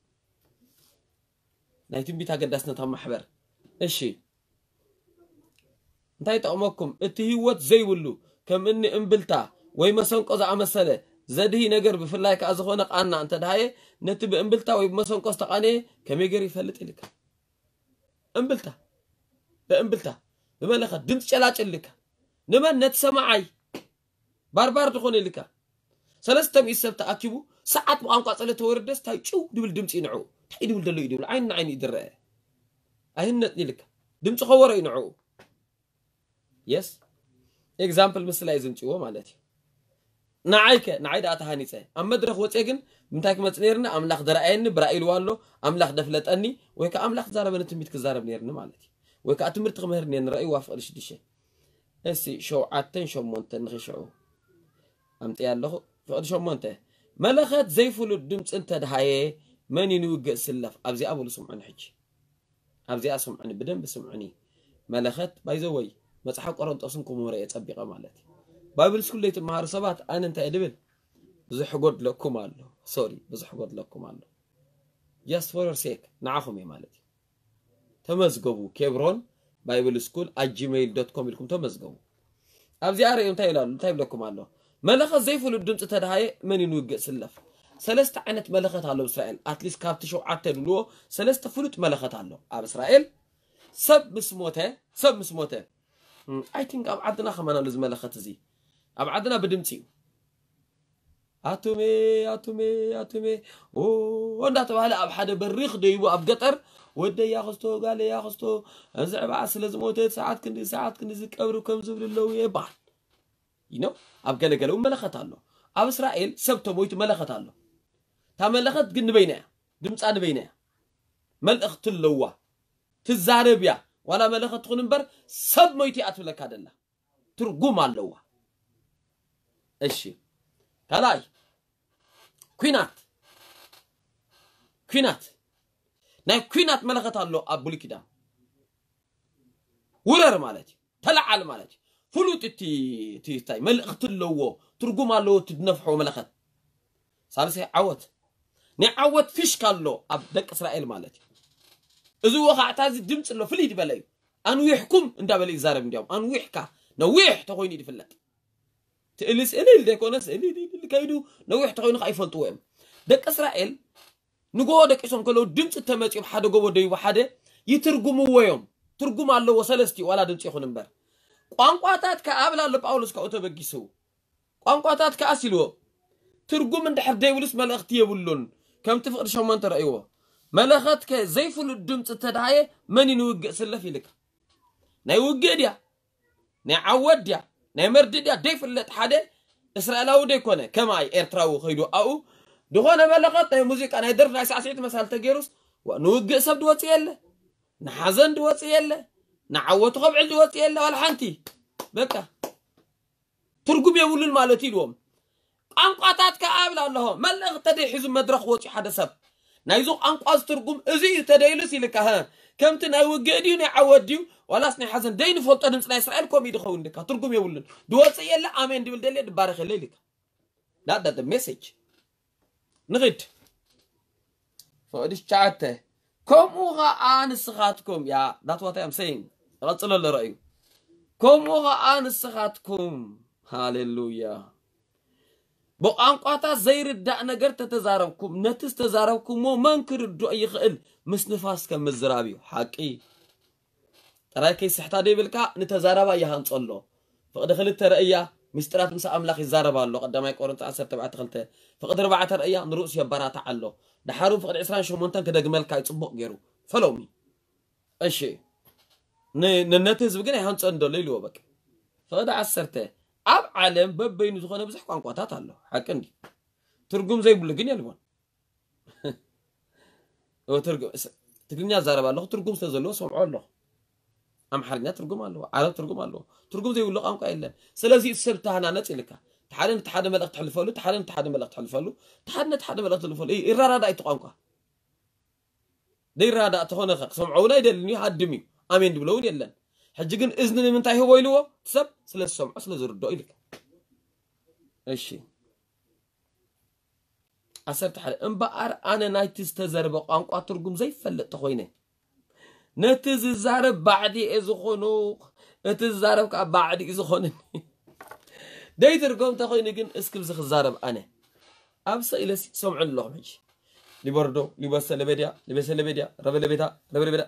نايتين بيتقدسنا تام حبر إيشي انتهيت أمكم التهيوات زي ولو كم إني إنبلتا ويمسون قز عمسله زده نجر بفلاك أزخونك عنا أنت دهاي نتب إنبلتا ويمسون قز تقاني كم يجري فلت لك إنبلتا لما لك دنت شلاش لك نما نتسمعي باربار تقولي لك سلستم يسبت أكيبو ساعات وأنقاص على توردس تاي شو دول دمت ينعو تاي دول دلو يدول عين يدرى أهنتني لك دمت خورة ينعو يس إكزامبل مثل لازم تشوفه مالتي نعيد أتهاني سه أما درخ وتأجن متاك ما تنيرنا أملاخ درائن برائيل والله أملاخ دفلت أني ويك أملاخ زارة بنتميت كزارة بنيرنا مالتي ويك أتمرت غمرني رأي وافق ليش دشة هسي شو عتين شو مونتن غي شو أم تيار له فقد شو مونته ملخت زي فلو دمت أنت دهاي من ينوج سلف أبزي أبو لسمعن حج أبزي أسمعن بدم بسمعني ملخت بايزوي ما تحاول قرنت أصنكم ورأي تبي قمالتي بابل سكول ليت مهار سبات أنا أنت أدبل بزح قرد لكم على سوري بزح قرد لكم على just for your sake نعهم يا مالتي تمزجوا كبرون بابل سكول @gmail.com لكم تمزجوا أبزي أرى يوم تايلان تايب لكم على ملخة زيف ولدم تتدهاي من ينوج سلف سلست عنت ملخة على إسرائيل أتليس كابت شو عتل لو سلست فلوت ملخة على أب إسرائيل سب مسموته I think أبعدنا خمنا لازم ملخة زي أبعدنا بدمتي أتومي أوه وده تبهلا أبحد بالريخ ده يبو أبقطر وده ياخستو قال ياخستو أنزع بعس لازم موتة ساعات كندي زك أبرو كم زبر اللو يبان ينو أبقى لقلو ملخة على أب إسرائيل سبتو مويت ملخة على تام ملخة قن بينه دمت أنا بينه ملخة اللوة تزاربيا ولا ملخة تخنبر سب مويتي أتولك هذا الله ترجم على اللوة الشيء تلاي كينات نا كينات ملخة على أبولي كده ورر مالتي تلعل مالتي فلوت تي تاي ملخت اللو ترجم اللو تدنفحو ملخت سالسي نعوت فيش كالو أبدك إسرائيل مالتي إذا وقع تازي دمت اللو فليد بلاي أنو يحكم انت بلاي زارب ديوم أنو يحكا نويح تقويني دي فلات تقلس إليل ديك وناس إليل اللي كايدو نويح تقويني خايفان توام دك إسرائيل نقوه دك إسرائيل كالو دمت التمات يوم حدا قوة ديو وحدا يترجمو ويوم ترجم اللو وسلستي ولا دمت يخون مبار قانقواتات كأبلا لباولس كأوتبجيسو قانقواتات كأسيلو ترجم من دحر دايولس ملأختي يبولون كم تفقد شو ما أنت رأيوه ملأخت كزي فلو الدمت التدعية من ينوج سلفي لك نيوجد يا نعود يا نمرد يا ديف اللي تحدى إسرائيل أو ديكونه كماي إرتراو خيدو أو دخان ملأخت هي موسيقى أنا درنا أساسية مسألة تجيروس ونوج سبدوات يلا نحزن دوات يلا نعوت قبل دوات يلا والحنتي بكا ترجم يقول المالتي دوم أنقطعت كأبل اللهم ملأ اغتدي حزم مدرخ وتحدى سب نايزو أنقاز ترقم أزي تدايلس يلكها كم تناوي قديون عوديو ولا سني حزن دين فوت أدم سنا إسرائيل كم يدخون لك ترقم يقولن دول سيلا آمين دبل دليل بارك ليلك that the message نغيت فأديش شاته كم وقع أن سخاتكم يا that what I'm saying رات الله رأيو كم وقع أن سخاتكم هاللويا بأنقاطع زير الدعنا قرت تزاركم نتست تزاركم مو منكر الدعي خل مسنفاس كم مزرابيو حقي ترى كيس حتادي بالكا نتزاربا يهان صلوا فأدخل الترقية مسترات مسا أملاخ الزاربا الله قدام يكورن تعسر تبع تغلته فقد ربع ترقية نروس يبرا تعلو دحارو فقد عسران شو منتن كده جمل كايت صبق جرو فلومي أشي ننتز بقنا يهان صندو ليلو بك فقد عسرته أب عالم ببين زخانة بزحك عن قطعات الله حكني ترجم زي بلقين يا لبون وترجم تقولني زارب الله ترجم سازلوا سمع الله أم حرجنا ترجم الله عرب ترجم الله ترجم زي الله أم كائن سلازي السبتة هنا نتلكها تحرم تحرم الأقط حلفالو تحرم تحرم الأقط حلفالو تحرم الأقط حلفالو إيه إرادة دا يتقامك ده إرادة أتخونه خق سمعونا يدلني هادمي أمين دبلون يلن حجقن إذنني من تايهو ويلوه تسب سلا السمع سلا زر الدعي لك أشي أسرت حالي انبقار أنا نايتز تزارب وقامقوا ترقم زي فلق تخويني نتز الزارب بعدي إزخونو نتز الزارب كعب بعدي إزخونني داي ترقم تخويني قن اسكب زخ الزارب أنا أبسا إلي سمع الله مجي لبردو لبسا لبديا لبسا لبديا رب لبدا رب لبدا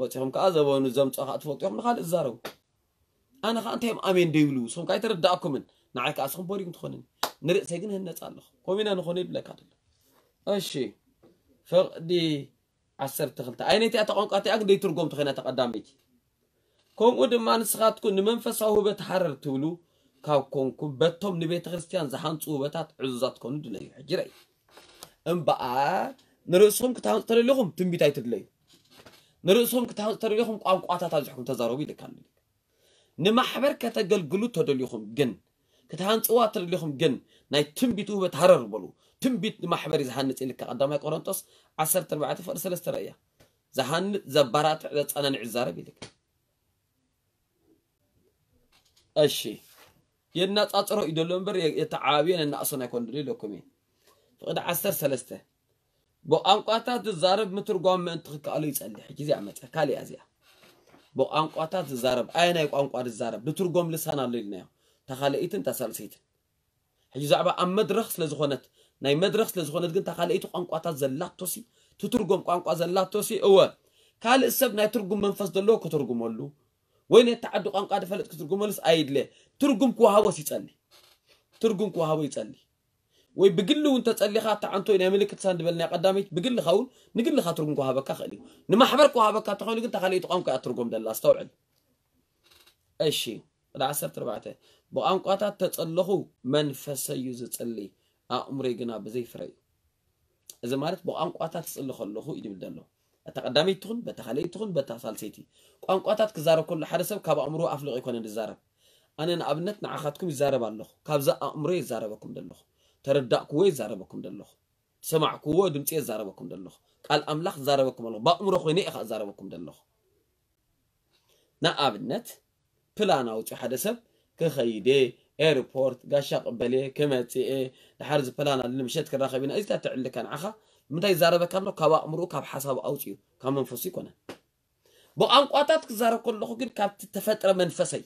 وتهم كذا ونزم تأخذ فوق يوم نخال الزارو أنا خانتهم أمين ديولو سوم كايتر بدأكم من نعك أسهم بوريكم تخونين نرق سجن هالناس الله قومينا نخونين بلا كاتل أشي فدي عسر تغلط أين تأتقون كاتياك دي ترجم تخينا تقدم بيج كم قد ما نسخاتكم نمنفسه بتحرر تولو كونكم بتهم نبيت خريستيان زحنت وبتات عزتكم دليل حجري إن بقى نرسهم كتاع ترى لهم تنبي تايت دليل نرسهم كتريهم قام قاطع تاجحكم تزاروي لكاني نمحبر كتجل جلوت هدليهم جن كتهانس قاطر ليهم جن ناي تنبيتو بتحرر بلو تنبيت محبر زهنت إلك قدامك قرنطس عسر تربعات فرس الاسترية زهن زبرات عدت أنا نعزارة بيلك أشي ينات أطرو يدلون بر يتعاون إن أصلا يكون دليلكمين فقد عسر ثلاثة بأنقاطات الزارب مترجم من ترك عليه يسأله حجزي عمته كالي أزياء بأنقاطات الزارب أنا يبأنقاط الزارب نترجم لسنا للنيا تخليت أنت سلسيت حجزي عبا أم مدرخ لزخونت ناي مدرخ لزخونت قلت تخليت أنقاطات زلات توسي تترجم أنقاط زلات توسي أول كال السب ناي ترجم من فصل الله كترجم له وين يتعدى أنقاط فلت كترجم لس أيد له ترجم كوهوس يسأله ترجم كوهوس يسأله ويبقله وانت تسألي خاطر عنتو إن عملك تساند بالنا قدامي بقله خول نقله خاطركم كهابك خليه نما حبرك وهابك تخوني قلت خليه تقام كأترجم ده الله استوعب أشي العسر تربعته بقام قطع تتسأله من فسيوز تسألي أمري جناب زي فري إذا مارت بقام قطع تسأله خلوه إيدي بدله أتقدامي تخون بتخليه تخون بتحصل سيتي بقام قطع كزارة كل حرسه كاب أمره أفلق يكون الزارة أنا أبنتنا عخدكم الزارة بالله كاب زق أمري الزارة بكم بالله تردأك وين زاربكم دلله سمعك وادم تيز زاربكم دلله قال أملاخ زاربكم الله بأمره خنيق خ زاربكم دلله نقاب النت بلان أو تحدثب كخيدي إيربورت قاشق بلي كمتي لحرز بلان اللي مشيت كراخبين إذا تعلق كان عخا متى زاربكم الله كبأمره كبحساب أو شيء كم فسيكونه بأم قطعت زارب كل لخوكين كابت تفترة من فسي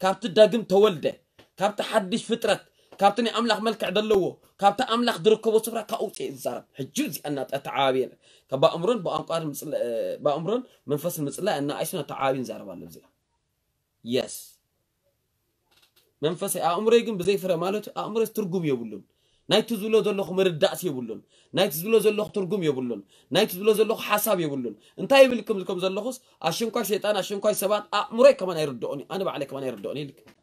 كابت داقم تولده كابت حدش فترة كابتن أملاخ ملك عدلوه كابتن أملاخ دركوه صفرة كأوتي الزرب حجوزي أن أتعابين كبا أمرون بأمقار با أمرون من فصل مسألة أن عايشنا تعابين زرب على زي يس من فصل أمريكن بزي فرمالته أمر يسترجم يقولون نايت زلوا زلوا خمرد دأس يبولون نايت زلوا زلوا ترجم يبولون نايت زلوا زلوا حساب يبولون انتهي بالكم لكم زلوا خص عشان كوا شيطان عشان كوا سبات مريك كمان يردوني أنا بعلك كمان يردوني لك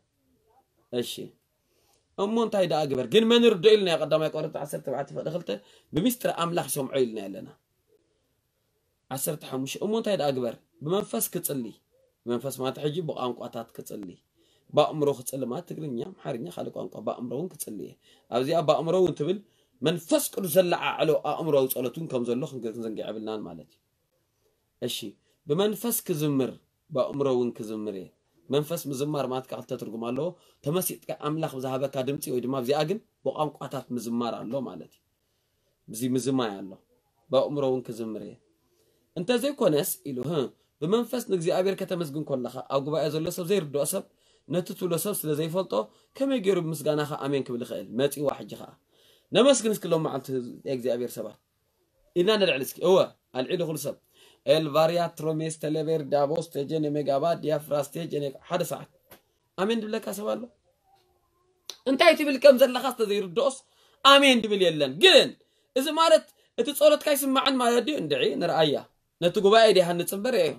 هالشي أمون انتهي ده أكبر جن من يردوا لنا قدامك ورد عسرت بعت فدخلت بمستر أملاح سمع لنا لنا عسرت حمش أمون انتهي ده أكبر بمنفس كتصلي بمنفس ما تحجي بقام قطعت كتصلي بأمره كتصلي ما تقرنيا حرنيا خلك أنك بأمرهون كتصلي أبزي بأمرهون تبل من فسق رزلع على أمره وصلتون كم زلخن كنزن قابلنا مالتي هالشي بمن فسق زمر بأمرهون كزمرية منفس مزمار ما تكعل تترجم الله تمسيت كأملاخ بذهب كادمتي ويدما بزي أجن بقام قطعت مزمار الله مالتي بزي مزمار الله بأمرهون كزمرية أنت زي كونس إلهان بمنفس نجزي أبير كتمسجن كلها أو جبا أزول لسه زي ردو أسب نتتو لسه لزي فلتو كم يجرب مسجنا خا أمين كبل خيل ماتي واحد جخا نمسجن كلهم مع تجزي أبير سبعة إنا نلعلسك هو العيد خل سب الفاريات روميس تلبير دابوس تجني ميجابات ديافراس تجني حد ساعة أمين دبلك أسبالو انتهيتي بالكم زل خاص زي ردوس أمين دبل يلن جلن إذا مارت اتصورت كيس معن ما يدي ندعي نرأيه نتقوى أيدي هنتصبر إيه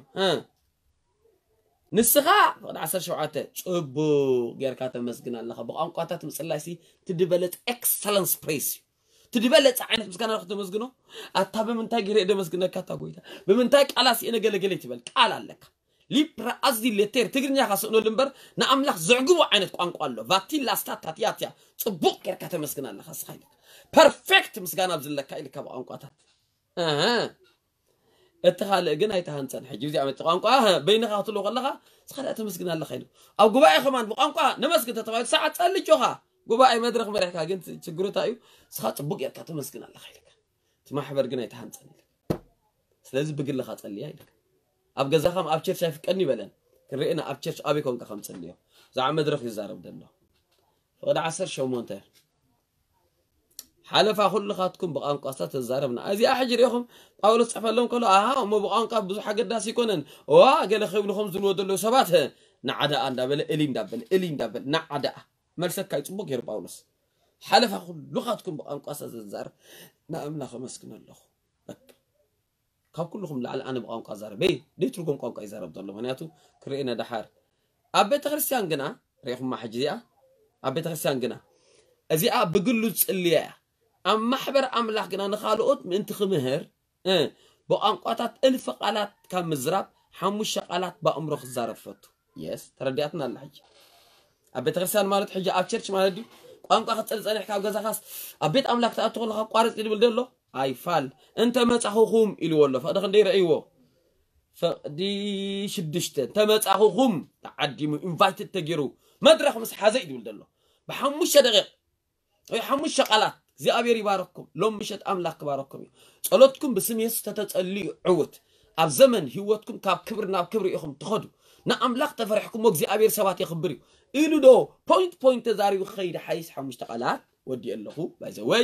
نسخة قد عسر شعاته أبو غير كاتم مسجنا الله خبق أم قاتت مسلاسي تدبلت إكسلنس بريس تدبلت عينك مسكنا رخت مسجنه أتابع من تاجر إذا مسجنا كاتقويته بمن تاج على سي أنا جل جلتي بالك على لك ليبر أزدي لتر تقرني خاصنو لمبر نعملك زعجوا عينك أنك الله فاتي لاستات تاتياتيا أبو غير كاتم مسجنا الله خاص خيلك perfect مسجنا بزلك كايل كابو أم قاتت التخال جناي تهانسان حجيزي عم تقانقها بين خاطلو غلها خلات مسكنا الله خير او قباي خمان بقانقها نمسكته تبع ساعه تسلجوها قباي مدرخ مريحك جنت تشغروتايو سخات بق يركا تمسكنا الله خيرك تما حبر جناي تهانسان سلاذ بقل لها تصلي هيك اب غزاهم اب تشير شايف قني بلن كرينا اب تشير ابي كونك خمس ليو زع مدرخ يزارب دنا فقد 10 شومونته حلفا خلقاتكم بقانقاسات تزاربنا ازي احجر يخم قاولو صحف لهم كله اها مو بقانقا بزو حاجه داس يكونن وا قال خيب لهم زلو دلو سبات نعدا اندابل اليم دابل اليم دابل نعدا ملسكاي صبو غير باولس حلفا خلقاتكم بقانقاسات تزارب نامنا خمسكن الله بك كاب كلهم لعل انا بقانقا زاربي ديتركم قانقا يزارب دلو منياتو كرينا دحار ابيت كريستيان غنا ريخم ما حجيا ابيت كريستيان غنا ازي بقلو تصليا أم محبر أملاح جنا نخالقت من تخ مهر بقانقات ألف قلات كمزراب حمش قلات بأمرخ زرفته يس تردياتنا الحج أبيت غسان مالت حجة أبتشرش مالدي قانقات ألف أنا حكى بجزا خاص أبيت أملاك تأتون لها قارس اللي بلدله أي فال أنت ما تأخوهم إلو والله فهذا خندير أيوه فدي شدشت أنت ما تأخوهم تعدي من إنفايت التجرو مدرخ مسح زيد بلدله بحمش دقيق أي حمش قلات زي أبيري بارككم لوم مشت أملاك بارككم صلاتكم بسم يسوع تتسألي عوت أب زمن هواتكم كاب كبر ناب كبر يخم تخدو نا أملاك تفرحكم وجزي أبير سبات يخبري إنه دو بوينت تزاري وخير حيس حمشتقلات ودي اللهو بزوي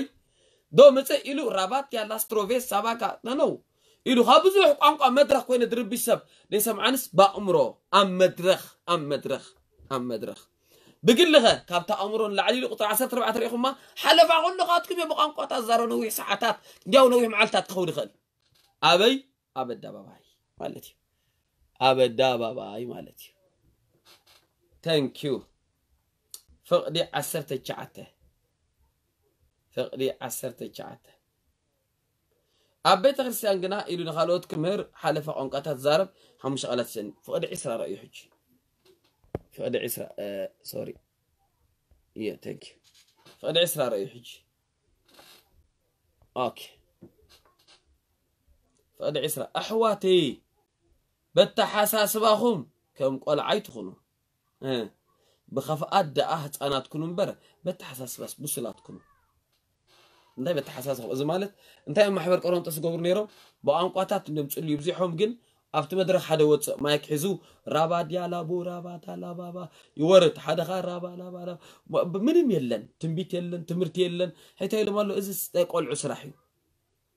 دو مثل إلو رابط يا لاستروفيس سباكا نانو إلو خابزو حقانك أم مدرخ وين درب بسب ليس معنس بأمره أم مدرخ بقول لك كابتا أمرون لعلي لقطة عسات ربعة ريخما حلف أقول لقاتكم يا بقام قطع زارونوه ساعتات جاونوه معلتات تخون خل أبدا باباي مالتي thank you فقدي عسرت الشعته أبيت غرسان جنا إلو نخالوت كمير حلف أقام قطع زارب همش على سن فقدي عسرة رأي حج فقد عسرة سوري يا تانك فقد عسرة رايحج اوكي فقد عسرة احواتي بتحساس باخم كم قال عيتخنو بخفقات دقات انا تكون برا بتحساس بس بسلاتكم انتي بتحساسكم اذا مالت انتي محبر قرنطس غبر نيرو بقانقاتات اندم تصلي بزيحهم جن أفتح مدرخ حدا واتس مايك حزو راباد يا لابو راباد على بابا يورد حدا خار رابا منهم يلن تنبيت يلن تمرت يلن حتى يلو مالو إزس يقول عسر حيو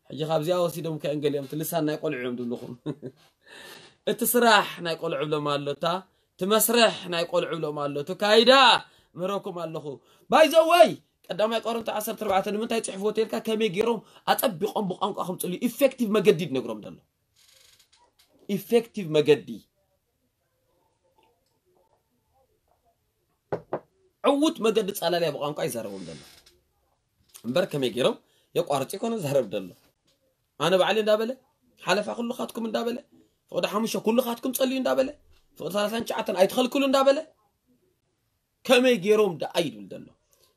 حاجة خاب زي أوسيدا ممكن أنقل يوم تلسان يقول عمد اللخم التسرح يقول عمد مالو تا تمسرح يقول عمد مالو تكايدا مروكو مالو باي زوي قدام يقارن تاع 14 لمنتاي صحفو تيلكا كمي غيرهم اطبقهم بقنقهم صلي ايفكتيف مجدد نغرم دالو ايفكتيف مجدي عوت مجد صلاله بقنق يزربون دالو امبر كمي غيرهم يقارطي كون زرب دالو انا بعلي دابله حلفه كل خاتكم دابله فقد حمشه كل خاتكم صلي دابله فقد 39 ايتخل كل دابله كمي غيرهم دا ايدول دالو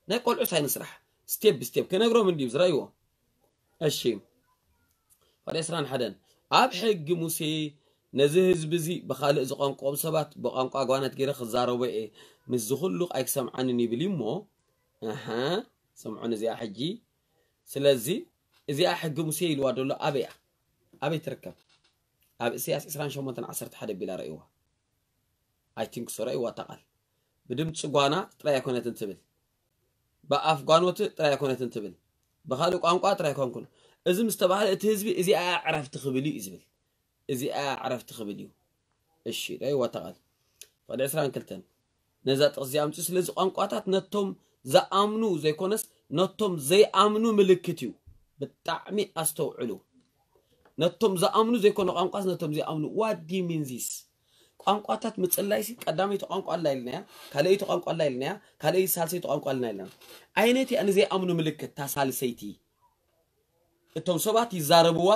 ناي قول عسى نسرح ستيب ستيب كنغرو من ديب زرايو اشيم فاليسران حدن اب حق موسي نزي حزب زي بخالق زقنقوم سبات بقنقوا غوانات غير خزارو بي مزخلق اي سمعني نبليمو اها سمعوني زي حجي سلازي زي حق موسي الوادلو ابي ابي تركب اب سياس اسران شومتن 11 بلا رايو اي ثينك سرايو تقال بدمت صغوانا طرايا كونت تنتبل بأفغان وقت ترى يكون تنتبل بخالق أنقاع ترى يكون كله إذا مستبعد التهزبي إذا أعرف تخبلي إزبل إذا أعرف تخبليه الشيء رأي وتعال فالعسران كلتن نزات أزيام تسلز أنقاعات نتهم زي أمنو زي كونس نتهم زي أمنو ملكتيو بالتعمي أستوعلو نتهم زي أمنو زي كونو أنقاعات نتهم زي أمنو وادي من زيس أنقاعات متسلّيسي قدامي تقانق الله لنا كليه تقانق الله لنا كليه سالسي تقانق الله لنا عينتي أنا زي أمنو ملك تسال سيتي التوصبات يزاربوا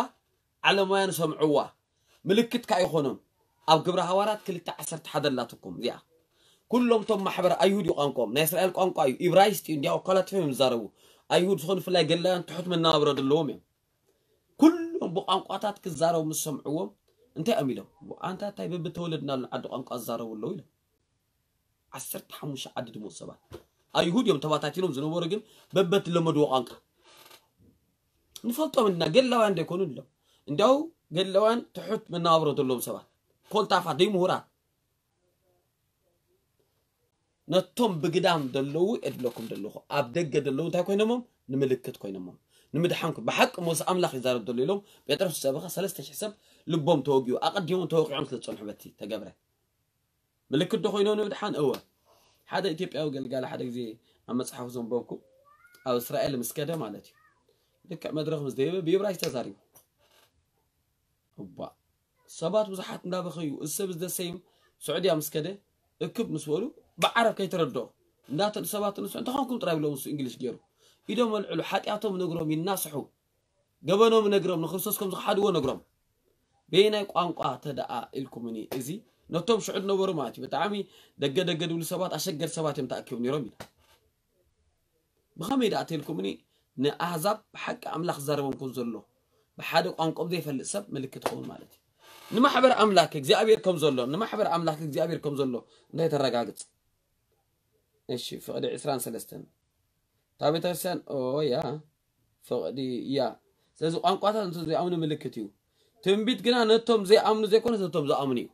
على ما ينسمعوا ملكت كأيخونهم أو قبر هوارات كل تعسرت حدلاتكم يا كلهم تم محبر أيهود يقانقهم ناس رأيك قانق أيو إبراهيم يا وقالت فيهم زاربوا أيهود صون فلا جلّان تحط من نابرد اللومي كلهم بقانقات كزاروا مسمعوهم أنت أميلو وأنت طيب بتولدنا العدو أنك أزاره واللويلة عسرت حموش عدد موسبة أيهود يوم تبعتاتينهم زنو ورقم ببت لما دو أنك نفلتو مننا قل لوان دي كونون لو اندهو قل لوان تحط مننا أورد اللهم سبا كل تعفع دي مهورات نتم بقدام دلوي ادلوكم دلوخو أبدق دلوي تا كوينموم نملكت كوينموم نمدحنكم بحق موسى أملاخ يزار الدليلهم بيطرف السابقة سلسة حساب لبوم توقيو أقديهم توقيعون ثلاثون حبتي تقابره ملك الدخوينون نمدحان أول حدا إثيوبيا وقال حدا زي أما صحفزون بوكو أو إسرائيل مسكدة مالتي لك مدرخ مزدهيبة بيبرايش تزاريو أبا صبات وزحات مدابخيو السبز ده سيم سعودية مسكدة اكب مسولو بعرف كي تردو ناتن صبات نسو انتخانكم ترابلو مسو إنجليش جيرو إذا العلو حتى يعطون نقرهم ينصحوا قبلهم نقرهم نخصصكم حدوا نقرهم بينك أنقى تدعى الكومني إزي نتوم شعورنا ورماتي بتعامي دقة دقة دول سبات أشجر سبات متأكبني رمينا بخمي دعى الكومني نأهزب حق أملاك زرهم كنزله بحدق أنقى ضيف السب ملك تقول مالتي نما حبر أملاكك زي أبيركم زله نما حبر أملاكك زي أبيركم زله ده ترجعت إيش فقد عسران سلستن طيب ترسان أو يا فقدي يا سأزو أنقاط أنتو زي أمن ملكتيو تنبيت جنا نتهم زي أمن زي كون نتهم زي أمنيو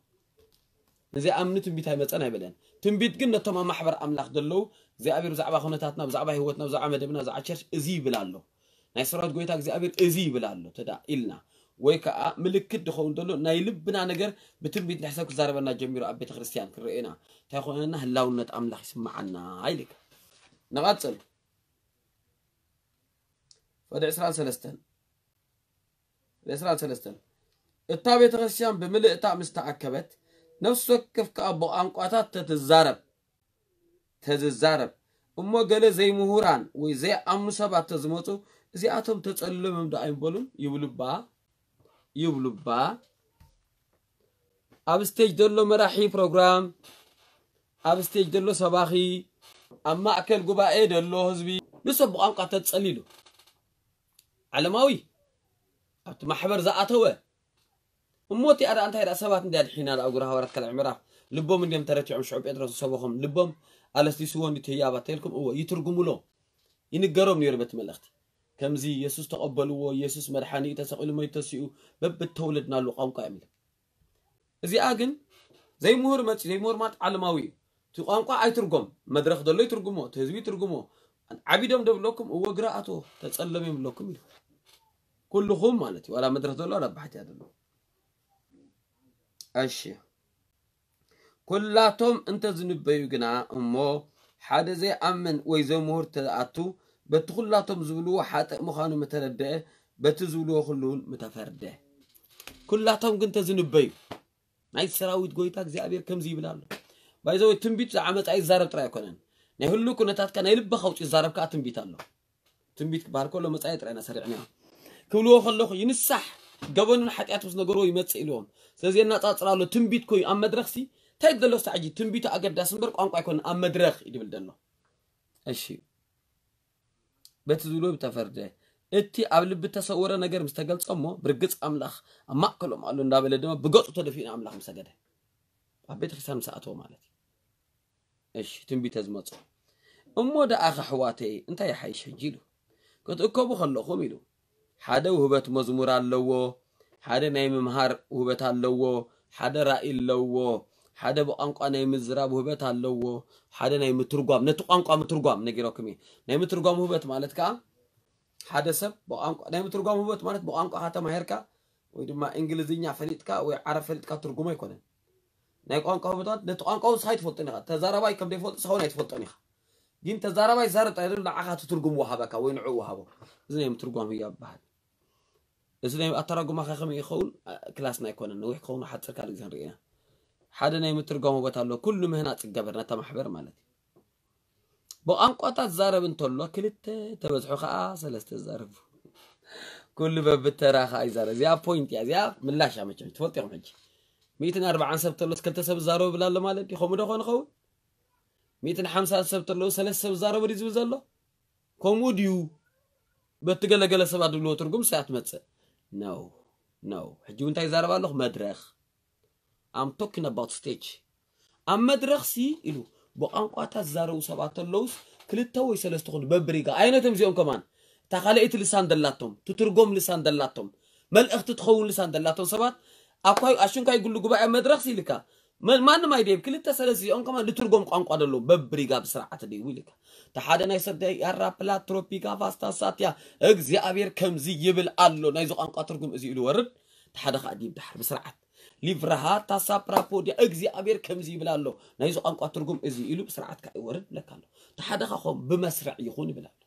زي أمن تنبيت هاي مثلا بلن تنبيت جنا نتهم محبر أملاخ دلو زي أبي بزعبه خناتنا بزعبه هوتنا بزعبه مدبنا بزعبه شرش أزي بلالو نايسرات قويتك زي أبي أزي بلالو تدا إلنا ويكا ملكت دخون دلو نايلبنا نجر بتنبيت نحسك زاربنا جميرة أبي تخرسيان كرئنا تأخذنا هلاونة أملاخ سمعنا عيلك نقاتل فدع إسرائيل سلستن إسرائيل سلستن الطابة تغشيان بملء طعم استعكبت نفسك كيف كأبو أنقاطات تتزارب أمو قال زي مهوران وزي أمو سبع تزموتو زي أتم تتعلمهم دعين بولم يبلبا أبستيج دلو مراحي بروغرام أبستيج دلو صباحي أما أكل قبائي دلو هزبي نسبو أنقاطات تسأليلو علماوي أبتو ما حبر زعاتوه أموتي أرى أنت هيدا سبات ندي الحين على أقرها ورتك العمرة لبوم إنهم ترتعم شعوب يدرسوا سبوهم لبوم على سيسوون يتهيابات لكم هو يترجموا له ينقرهم يربت ملختي كم زي يسوس تقبلوا يسوس مرحاني تسأل ما يتسيو ببتولدنا لقام كامل زي أجن زي مهرمات علماوي تقام قا يترجم مدرخ دلوا يترجموا تهزبي يترجموا عبيدهم دبلوكم هو قراءته تتسلمهم لكم كلهم مالتي ولا مدرسة ولا ربحتي هذا الشيء كلاتهم انت زنبيو جنا امو حدا زي امن ويزو مهر تدعتو بتخلاتهم زبلوه حتى مخانو متردئ بتزبلوه خلون متفردئ كلاتهم كنت زنبيو ناي سراويت قويتاك زي أبير كم زي بلالو بايزو التنبيت عمت أي زارب ترى كنن نهلو كنا تاتك نايلب بخوش الزارب كاتنبيت الله تنبيت باركو لو متأيت رأينا سريعنا كلوه خلوه ينسح قبلنا حتى أتوسنا جروي متسئلهم سازينا تاترالو تنبيت كوي أم مدرخسي تايدلو سعجي تنبيت أقدر داسنبرك أنقع كون أم مدرخ يدي بلدنا أشي بتزولو بتفرده أنتي قبل بتصورة نجار مستقل صمّه برجس أملاخ أما كلهم قالوا نقابل دم بقطع تلفين أملاخ مسجده عبيت خسام ساعته مالتي إيش تنبي تزمت أمه ده أخ حواتي أنت يا حيش هجيله قلت أكبو خلوا خميله حدا وهبت مزمور على اللوه حدا نايم مهار وهبت على اللوه حدا رأي اللوه حدا بقى نايم الزراب وهبت على اللوه حدا نايم ترقام نتقام ترقام نجي رقمي نايم ترقام وهبت مالتك حدث بقى نايم ترجمه هو تمانت بقى أنك حتى مهركا ويدما إنجليزي نعفلتكا وعرفلتكا ترجمه يكونن نايك أنك هو تمانت نت أنك هو صحيح فلتنيها تزارباي كم ديفولت صحون هيت فلتنيها جين تزارباي زارت أيضا لعها تترجم وهابكا وين عو هابو إذا نايم ترجمه يا بعد إذا نايم أترجم أخي خمي يخول كلاسنا يكونن ويحكون حتى كارجان رينا حدا نايم ترجمه بتعلو كل مهنات الجبر نت محبر مالتي بأنقطة زارب انتولو كلتة تبزحو خاء سلست زارب كل ببترا خاء زارب يا بوينت يا زياب من لاش عم تجي تفوت يا محجي 140 سبتلو كلتة سب زارب بلا له مالك يخمد خون خو 150 سبتلو سلست سب زارب ريزو زلو كوموديو بتقلقل سبع دولو ترقم ساعة متس نو نو حجي وانت زارب الله مدرخ I'm talking about stage ام مدرخ سي إلو بقانقات الزارو سبعة اللوز كل التوي سلستخون ببريقة أينتم زيهم كمان تخلقت لسان دلاتهم تترجم لسان دلاتهم ملأخ تتخون لسان دلاتهم سبعة أقوى عشان كا يقولوا جباء مدرسي لك ما يديم كل التسلس زيهم كمان لترجم قانقات اللوز ببريقة بسرعة تديوي لك تحدنا يصدق يرى بلا تروبيكا فاستا ساتيا أجزي أبير كم زي يبل ألو نايزو قانقات ترجم زي الورد تحدا خاديم بحر بسرعة ليفرها تاسا برابودي أجزي أبير كم زي بلالو نايزو أنقى ترجم إزي إلو بسرعة كأورد لكالو تحدا خاهم بمسرع يخون بلالو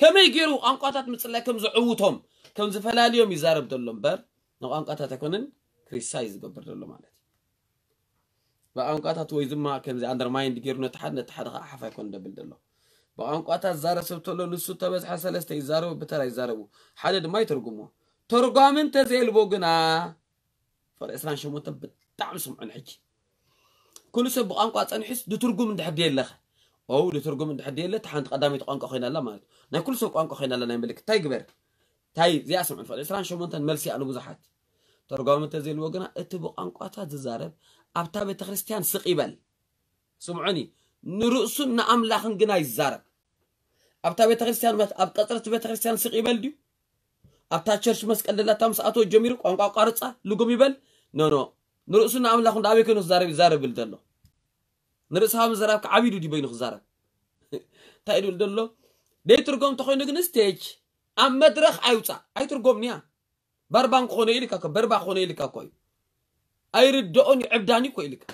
كما يجيروا أنقاتات مثل كم زعوتهم كم زفلاليوم يزارب دلهم بر نو أنقاتات تكونن كريسايز ببر دلهم مالتي بأنقاتات ويزمها كم زي أندر مايند يجيروا نتحدا خا حفا يكون دبل دلهم بأنقاتات زارب سبتلو نسو تبز حسلست يزاربو بترا يزاربو حدد ما يترجموه ترجمن تزيل بوجنا فرسان شو متبت تعمل سمعن حكي كل سب أنقاط أنحس لترجم عند حد يلا أو لترجم عند حد يلا تحنت قدامي تقانق خينا لا مال نا كل سب قانق خينا لا نملك تايجبر تاي زي أسمع فرسان شو متن ملسي على بزحات ترجمن تزيل بوجنا أتبق أنقاط هذا زارب أبتابي تخريستيان سقيبل سمعني نرؤسن نعم لحن جناي زارب أبتابي تخريستيان مت أبتكرت بتخريستيان سقيبل دي أبتاع شرش مسك اللي لا تمس أتو الجميرك أنقع قارصة لقومي بل نو نرأسنا عمل لخن دعوي كنوز زارب زارب الدلله نرأسها من زارب كعبيدو دي بينو خزارب تايدو الدلله ديترقوم تخوين نجن ستيج أم مدرخ عيوتا عيترقوم نيا بربان خونه إليكا بربان خونه إليكا كوي أيرد دعوني عبداني كوي إليكا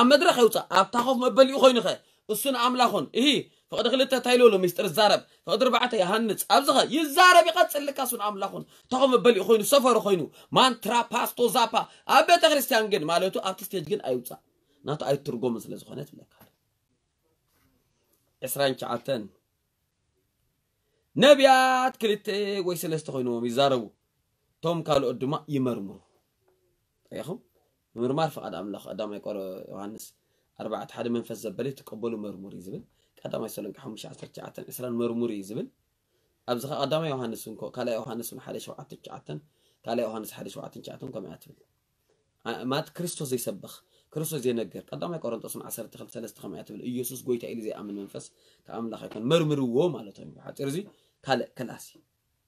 أم مدرخ عيوتا أبتاع خوف مبالي أخوين خي أسنا عمل لخن إيه فقد خلتها تايلولو مستر الزارب فقد ربعتها يهنت أبزغا يزارب يقتل لك أسون عملاخون تقوم ببلي خوينو سفر خوينو مان تراباستو زابا أبيت خريستيان جن مالتو أبتستيج جن أيوتا ناتو أي ترجم مثل زخونات لك إسرائيل شعتان نبيات كلتي ويسلست خوينو ميزاربو توم قالوا قدما يمرمرو أيهم مرمار فقد عملاخ أدام يقولوا يوحنس أربعة حدا من فزبلي تقبلوا مرمور يزبل قدام يسلون كحمش عشر جعتن إسلام مرموري زبل أبزخ قدام يوحنسون كلا يوحنسون حالي شو عتن جعتن كلا يوحنس حالي شو عتن جعتن كم عتبل مات كريستوس يسبخ كريستوس ينجر قدام يقارن تصنع عشر تخلص ثلاث خم عتبل يسوس جوي تأيل زي أمن منفس كأمن لخ يكون مرمرو ما على طيب حد إرزي كلا كلاسي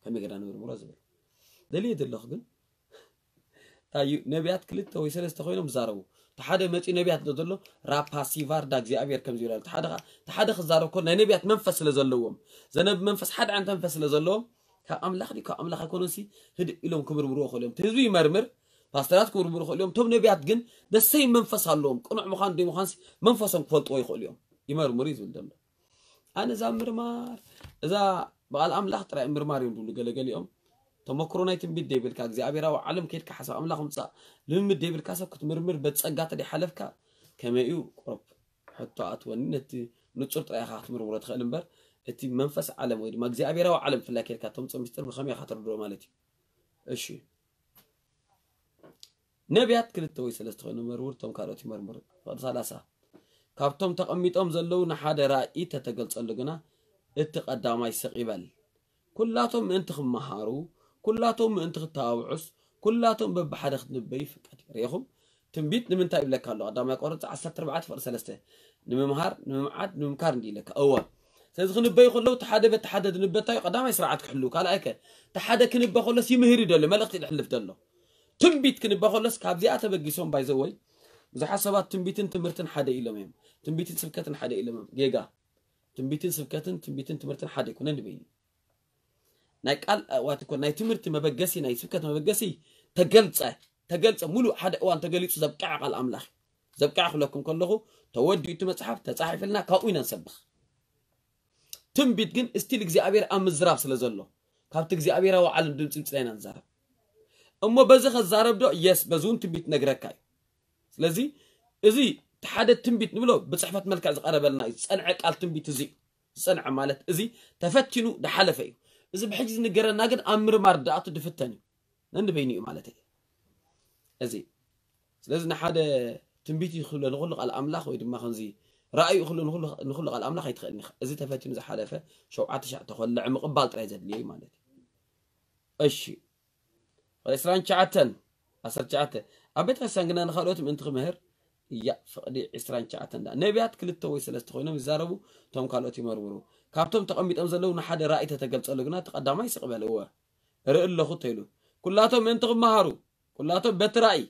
كم يقدران مرمور زبل دليل دلخن تايو نبيات كلت ويسال استخوينهم زارو تحدا متي نبيات ددلو راب باسيفار داك زي ابير كم زيرال تحدا خزارو كنا نبيات منفس لزلوهم زنب منفس حد عن تنفس لزلوهم كاملاخ دي كاملاخ كونسي هدئ لهم كبر برو خليهم تزوي مرمر باسترات كبر برو خليهم توم نبيات جن ده سي منفس هالهم قنع مخان دي مخانس منفسهم كفلطو يخليهم يمرمر يزول دم أنا زا مرمار إذا بقال أملاخ ترى مرمار يقولوا قال اليوم تما كورونا يتم بدي بالكاز زي أبي راو علم كيد كحسب أملاخ مصا لم بدي بالكاز كنت مرمر بتسقط اللي حلفك كما يو قرب حتى أتوني نتي نتصرت رأي خاطر مرمر تخيل مبر أتي منفس علم ويد ما زي أبي راو علم في الأكل كاتم تصم يستر بخمية خاطر برمالتي إيشي نبيات كل التويس اللي استخدموا مرور تم كاروتي مرمر فضلاسة كابتم تقميت زلوا نحاد رأي تتجلس اللجنة اتقدام يسقبل كلاتهم انتخم مهارو كلاتهم انتخ تاوعس كلاتهم ببحد خد نبيف كتيريهم تنبيت نمن تقبل كله قدام يقارن عشرة أربعة فرسلسته نم مهار نم عاد نم كارندي لك أول سيدخ نبي خلوا تحدد نبتاي قدام يسرعت كحلو كلا أكل تحدد كنبي خلص يمهري دله ما لقت الحلف دله تنبيت كنبي خلص كابزيات بجيسون بايزوي إذا حسبت تنبيتن تمرتن حدا إلى مهم تنبيتن سبكتن حدا إلى مهم جيجا تنبيتن سبكتن تنبيتن تمرتن حدا كنا نبين نايك قال واتكون ناي تمرت ما بجسي ناي سبكت ما بجسي تجلسة ملو حدا وان تجلس زبكع على الأملاخ زبكع خلكم كله تودي تم تصحف تصحف لنا كأوينا نسبخ تنبيت جن استيلك زي أبير أم الزراب سلزله كابتك زي أبير وعلم دم تمسلينا نزرب أما بزخ الزراب ده يس بزون تنبيت نجركاي لذي إزي تحدد تنبيت نبلو بصحفة ملكع زقرب النايس صنعك على تنبيت زي صنع مالت إزي تفتنو ده حلفي إذا بحجز نجرا ناجن أمر مرد عطوا دفتني ننبيني مالتي إزي لازم حدا تنبيتي خلنا نغلق على الأملاخ ويدم ما خنزي رأي خلنا نغلق على الأملاخ يتخلني إزي تفتنو زي حلفة شو عطش عتخلع مقبل تريزد ليه مالتي أشي الإسران شعتن أصر شعتن أبيت أسانجنا نخلوتهم أنت مهر يا فقدي إسران شعتن ده نبيات كل التويس اللي استخدمهم يزاربوا توم كالوتي مرورو كابتم تقميت أمزلوا نحد رأي تتجلس اللجنة تقدم ما يسقبل هو رأي الله خطيله كلاتهم أنت مهارو كلاتهم بترأي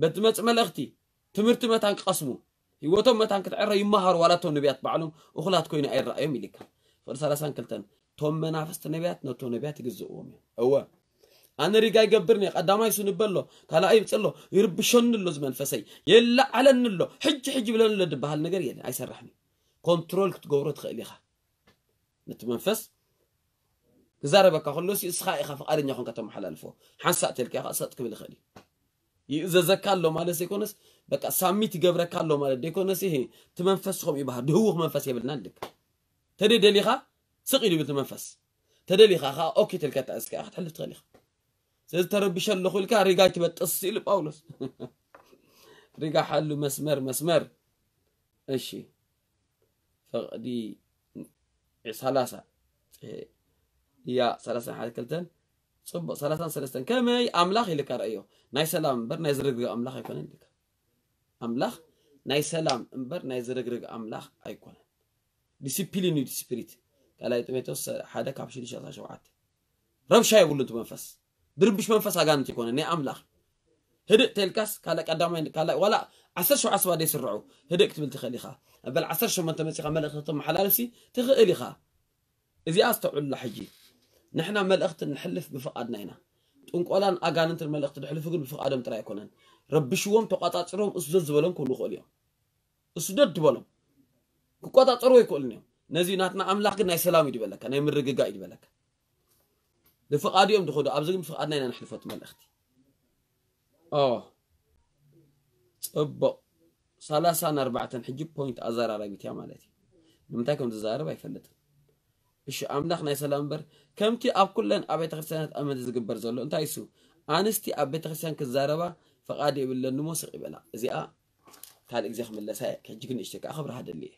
بتمت ملختي تمرت ما تانك قسمه يوتهم ما تانك تعرى يمهر ولا توم نبيات بعلم وخلات كوين أي رأي ملك فرسالة سانكلتن توم منافست نبيات نو توم نبيات جزء هو أنا رجع يجبرني قدامي سنبله قال أي بتسأله يربشون اللو زمن فسي يلا على نلو حج بلا نلو دبها النجار يعني عايز يرحني كنترول تجورت خليها نتمنفس زاربك خلص يسخاء خاف قارن يخون كتم حلال فوق حسأت لك حسأت قبل خلي إذا ذكرله ما لسه يكونس بك ساميت جبرك كله ما لدي يكونس هي تمنفسهم يبها دهوه منفس يبلنادك تدري دليخة سقي بتمنفس تدري خا أوكي تلك تأسك أحد حلف خليها تربيشان اللي خلك رجع تبتصيل باولس رجع حلو مسمر إيشي فدي ثلاثة يا ثلاثة حال كلتن صب ثلاثة كماي أملاخ اللي كرأيه ناي سلام بر ناي زرق أملاخ يكون عندك أملاخ ناي سلام بر ناي زرق أملاخ أيكون ديسيبلينو ديسبريت قال يتمتوس حدا كابش ليش هذا شوعات ربشة يقول أنتم منفس دربش منفس أجانب تكون نية أملاخ هدأ تلكس كلا قدامين كلا ولا عسر شو عسوا دي سرعوا هدأ كتبل تخليها بل عسر شو ما أنت مسخ مال أختم حلالسي تخليها إذا أستقبل لحجي نحن مال أخت نحلف بفقدنا هنا تقول قلنا أجانب مال أخت نحلف يقول بفقدهم ترى يكونن ربشوهم تقطع صرهم أسدد ولهم كل خليهم أسدد ولهم كقطع صروا يكونن نزيناتنا أملاخ ناي سلامي دي بالك أنا من رجع دي بالك لفقاد يوم دخول أبزقم فقادنا هنا نحلفات مال أختي. أبا ثلاثة أربعة حجب بوينت أزارة رابط يا مالتي. نمتاكم تزارة بايفلت. إيش أملاخ ناي سلام بر كمتي أب كلن أبيت خرسانات أمد زقبر زلو أنت عيسو. أنستي أبيت خرسان كزارة با فقاد يبلا نموس يبلا زي تعال إجزاخ من لسايك حجيكن إشتكى أخبر هذا اللي.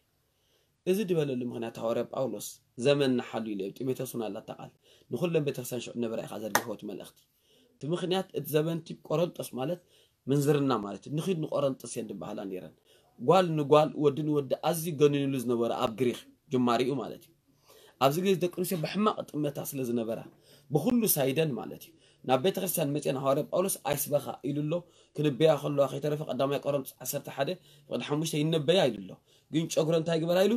إذا دبل المهنة تعرب أولس زمن حلول يبتدي متوسنا لا تقل نخلنا بتخسان شو نبرق هذا الجهوت مال أختي تمخنيات الزمن تب قرنت أسمالت من زرنا مالت نخيد نقرن تصيان دبحلان يرن قال نقال ودن ود أزي جنين لز نبرة أبجريخ جماري ومالتي أبزجيز دكروسي بحماقة أمة تحصل لز نبرة بخلوا سعيدان مالتي نبيت خسان متين هارب أولس عيس بخا يلله كل بيا خلوا أخي ترى فقد دمي قرنت عسرت حدا فقد حمشت ينبيا يلله جنش أقرن تاجي برايلو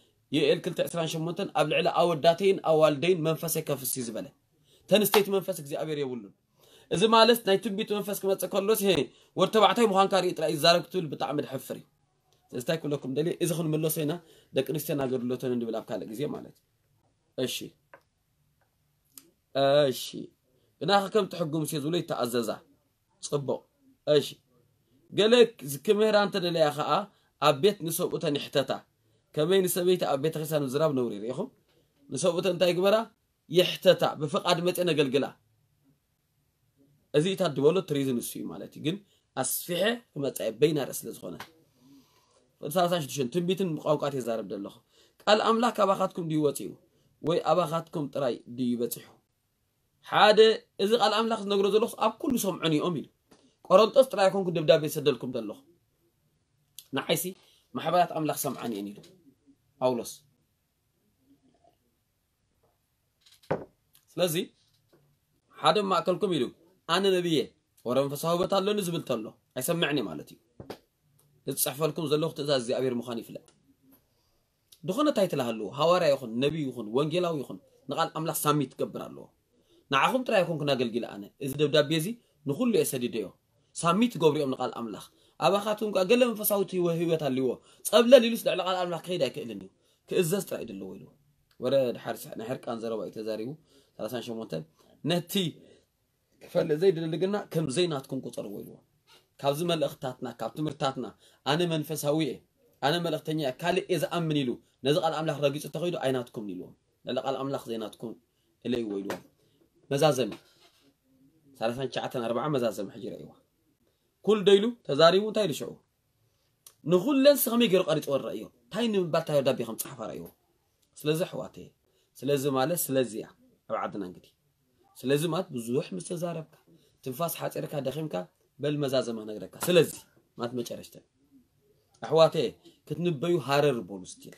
يقل كلت عسران شمونتن قبل على أول داتين أولدين منفسك في السيز بله تنستيت منفسك زي أبي ريولون إذا ما لست نايتوب بيت منفسك ما تقولوش هين ورتبعتي مهانكار يترأي زاركتول بتعمل حفري استاكل لكم دليل إذا خل ملوس هنا ده كريستيان أقول له تندي بالأبكالك زي ما لست أشي أشي أنا كم تحكم شيء زولي تأززه صبوا أشي قالك زكمير أنت اللي أخاه أبيت نسوق وتاني حتتا كمان نسبيت أبيت خسان زراب نوري ياهم نسوق وتاني تاجبرة يحتتا بفقد مت أنا قلقله أزيت هالدولة تريزن السوي مالتي جن أسفيحة كم تعب بين رأس لزخانة فالسالفة شو تنبيتن مقاوقات يزارب دلله الأملاك أباخاتكم ديواتيو وأباخاتكم تراي ديواتيو حادة إذا الأملاك نقدر دلله أب كل سمعني أمين قرنت أسترى يكون كده بدأ بيسدلكم دلله نعيسي محبات أملاك سمعني أني له أولس لذي حادة ما أكلكم يلو أنا نبيه ورا منفصاله بتاله نزبل تله هيسمعني مالتي تصحف لكم زلوخ تزاز زي أبير مخاني فلا دخلنا تايت له اللو هوارا يخون نبي يخون وانجيلاو يخون نقال أملا سامي تكبر اللو نعاقم ترى يكون كنا قلقل أنا إذا دبدا بيزي نقول له أسدي ديو سامي تقبري أم نقال أملا أبا خاتم كأقل منفصاله تيوهيوه تلوه قبل اللي لسه نقال أملا كيدا كألني كإزاز ترى يدلوه لو ورا حارس نحرك أنزر وقت زاريو ثلاثان شموتة نتي فاللي زي اللي قلنا كم زيناتكم قطر ويلوا كابز ملختاتنا كابتم مرتاتنا أنا منفس هوية أنا ملختنيا كالي إذا أمني له نزق الأملاح رقيص التقيدو عيناتكم نيلوا نلقى الأملاح زيناتكم اللي ويلوا مزازمي ثلاثان شعتنا أربعة مزازم حجر أيوة كل ديلو تزاريو تايل شعو نقول لنس غمي قرق أريد أور رأيو تاين من بعد تايو دابي خمس حفر أيوة سلزي حواتي سلزي مالي سلزي أبعدنا نقدي سلازمات بزوح مستزاربك تنفاس حاتيرك دخيمك بل مزازما نغرك سلازي ما تمشرشت احواتي كتنبيو هارر بولستيل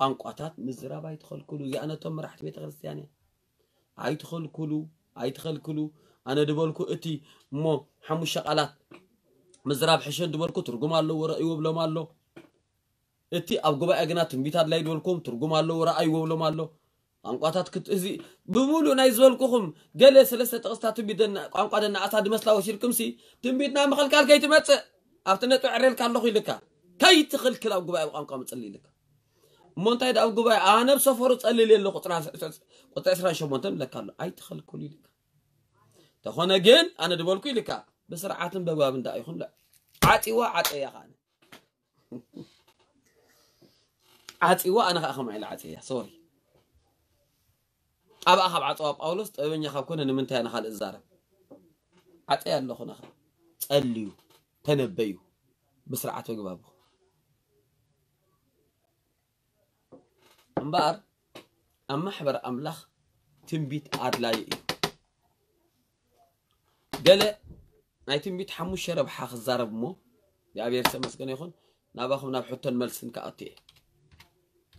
قانقاتات مزرابا يدخل كلو زي انا تم راحت بيت غرسياني ايدخل كلو ايدخل كلو انا دبلكو اتي مو حمو شقالات مزراب حشن دبلكو ترجمالو ورايو بلا مالو اتي اب غبا اغناتم بيتاد لا يدولكم ترجمالو ورايو بلا مالو قانقاتات كت ازي بمولو نايزولكم جلس لسه تقصتات بيدنا قانقادنا عصاد مسلاو شيركمسي تنبيتنا مخلكال كيتمص افتنا تعريل كالخو يلكا كيتخل كلا غباي قانقام تصلي لك مونتاي دا غباي انا بسفرو تصلي لي لقطر قطع 18 لكالو اي تخل كل لك تخونا جن انا دبلكو يلكا بسرعه بباب دا يخون لا عطيوا عطيا خان عطيوا انا اخم على عطيا سوري أبا أخاب عطوا بقولوس تبين يخاب كنا نمنتهي نخال الزارة عطيه الله خنا خا تقليو تنبيو بسرعة وجبابه أمبار أما حبر أملاخ تنبيت عدلايقي قال ناي تنبيت حمو شرب حاخ الزارة بمو يا أبي يرسم مسكن يخون ناباخم نابحط الملسن كأطيه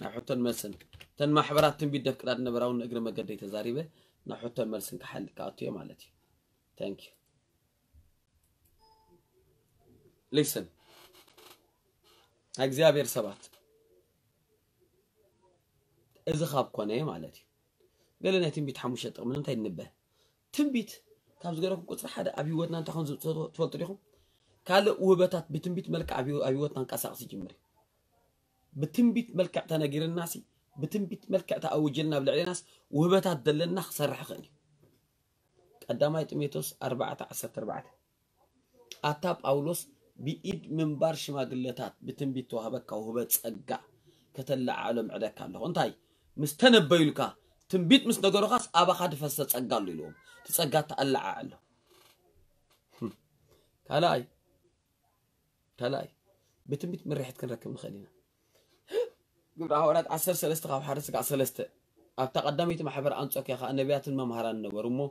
نابحط الملسن تن ما حبرات تنبيد دفك راد نبراون اقرم مقردي تزاريبه نحطو الملسن كحل كاطية مالتي thank you listen اقزيابير سبات اذا خاب كوني مالتي قلنا تنبيد حموشة تقمنا انتهي نبه تنبيد كابز قراركم قطر حدا ابيوتنا انتخون زبطة تفلطريكم كالا وبتات بتنبيد ملك ابيوتنا انكاساقسي جمري بتنبيد ملك اعتنا غير الناسي بتنبيت ملكع تأوجلنا بالعلي ناس وهبتها تدللنا خسر حقني قدامها يتميتوس 14 أتاب أولوس بإيد من بارش ما قلتات بتنبيت وهبك وهبت سقع كتلع علم عدك الله انتاي مستنبي لك تنبيت مستنقر خاص أبا خاد فسد سقع لي لهم تسقع تقلع علم تلاي تلاي بتنبيت من ريحتك نركب نخلينا قبراهورات عسر سلست قاب حارسك عسر سلست أبتقدميت محبر أنتو كيا خا النبيات الممهران نورمو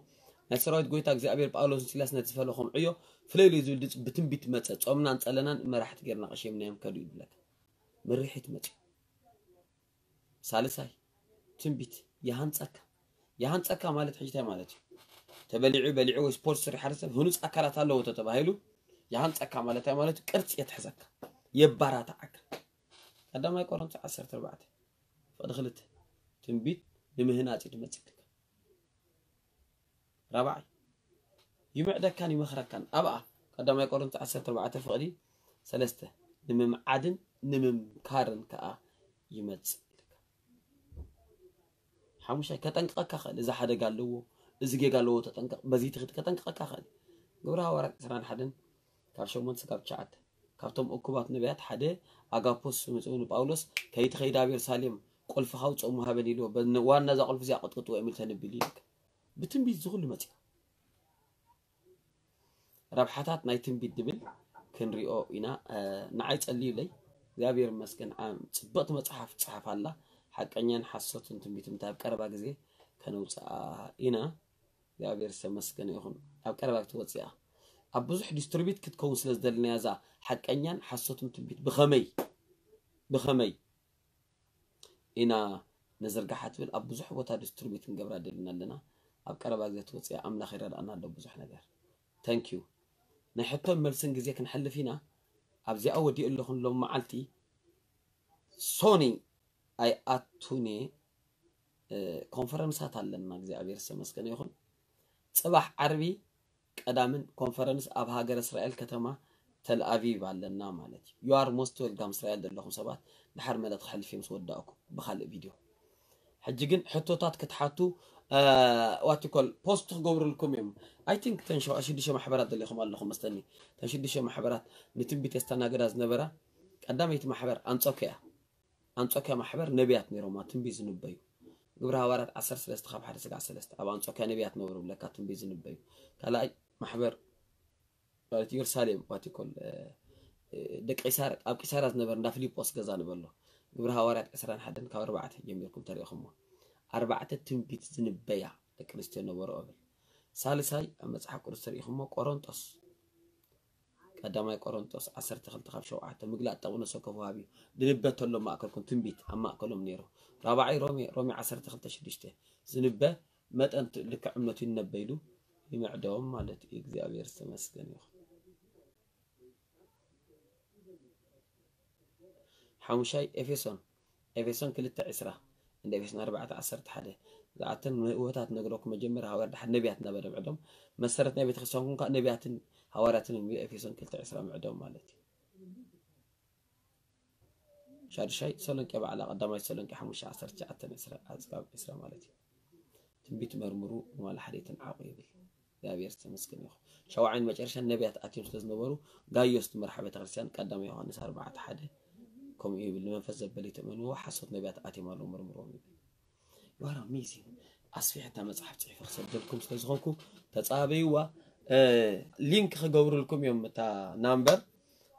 نسرائيل قوي تاجز أبير بقالو سنتلاس نتفعله خم عيو فليل يزودت بتنبت متت أمنا أنت لنا ما راح تجرنا عشية منهم كلو يبلك مريحة مت سالساي تنبت يهانس أكا مالت حجتها مالت تبلعوا بلعوا سبورسر حرسة هنوس أكلت هلا وتتباهلو يهانس أكا مالتها مالت كرت يتحزك يبرات أكا هذا ما يكون أنت عسر تربعت فدخلت تنبت لمهنات تمتك ربعي يمعدا كان يمخرك كان أبقى قدام يقولون تعسرت ربعته فقدي سلسته نمم عدن نمم كارن كأ يمتس حمشة كتنك أكخل إذا حدا قال له إذا قال له تتنك بزيت خد كتنك أكخل جورها ورك سران حدن كافشو من سكاب شعت كفتم أكوبات نبيات حدا أجابوس ومسؤول باولس كيد خيدا بير سالم قل فخوت أمها بنيلو بنوان نزع قل فزي عقد قطوة ملتان بليك بتنبيت زغل متي ربحتات نايتن بيت دبل كن ريو إنا نعيت اللي لي زابير مسكن عام تبقت متحف تحف الله حق أنيان حسوت أنتم بيت متعب كرباك زي كانوا إنا زابير سمسكن يخون أب كرباك توصيا أبوزح ديستربيت كت كونسلز دلني هذا حق أنيان حسوت أنتم بيت بخمي إنا نزرق حتبل أبوزح وتعب ديستربيت من قبل دلنا لنا أبكر بعدت وصي عمل خير أنا لو بزحنا جار. Thank you. نحطهم مرسنج زي كنحل فينا. أبزي أول يقول لهم لو ما علتي. سوني أي أتوني. كونفرنس هتعلمنا زي أبير سمسكني يخون. صباح عربي قدامن كونفرنس أبها جر إسرائيل كتما تل أبيب علمنا مالتي. You are most welcome إسرائيل دلهم سبات لحرم لا تخلي في مصور داكو بخلق فيديو. حجين حطوا تات كتحطوا. واتقول بوست جبر لكم يوم. I think تنشوا أشيد شيء محبرات اللي خم الله خم مستني. تنشيد شيء محبرات نتبي تستنا جراز نبرة. قدام يت محبر أنت أوكيه محبر نبيات نيروما تنبي زنبيو. جبرها ورد عسر سلست خب حرسك عسر سلست. أبغى أنت أوكيه نبيات نورو بلاك تنبي زنبيو. كلا محبر. تيور سالم واتقول دك عسار أب كسارز نبر نافلي بوست جزان بالله. جبرها ورد عسران حدن كور بعد يميلكم تري خمه. أربعة تنبيت زنبيا لكريستيانو ورقبل سالساي أما تحق رسر إخمو قرنطس قدامي قرنطس عسر تخلتخب شوعات مقلاة تاونا سوكفوها بيو دنبتو اللو ما أكلكم تنبيت أما أكلهم نيرو رابعي رومي عسر تخلتش دشته زنبا مات أنت لك عملتي النبيلو يمعدهم مالت إيكزي أبير سمسكن يخ حمشاي إفيسون كلتا عسره إن بيسنا 14 حدا لعتن وقتها نقولك مجمر هوارد حد نبيات نبرة معدوم مسرت نبي تخصهم كأن نبيات هوارات نبي في سنة كلتا عسرة معدوم مالتي شار شيء سلنك يبقى على قدام يسلنك حمش عسر جعتن عسرة أسباب عسرة مالتي تنبيت مرمرو وما حديث عقيبي لا بيرس مسكين يخو شواعين مجرش النبيات أتيم تزنبرو جايوست مرحبا تغرسان قدام يهونس 4 حدا كم يبل من فز بليت منو حصلت نبات أتي مالو مرمرون وراء ميزين أصفي حتى ما صاحب تعرف خسرت لكم سلزقكم تتصابي و لينك خجور لكم يوم متى نمبر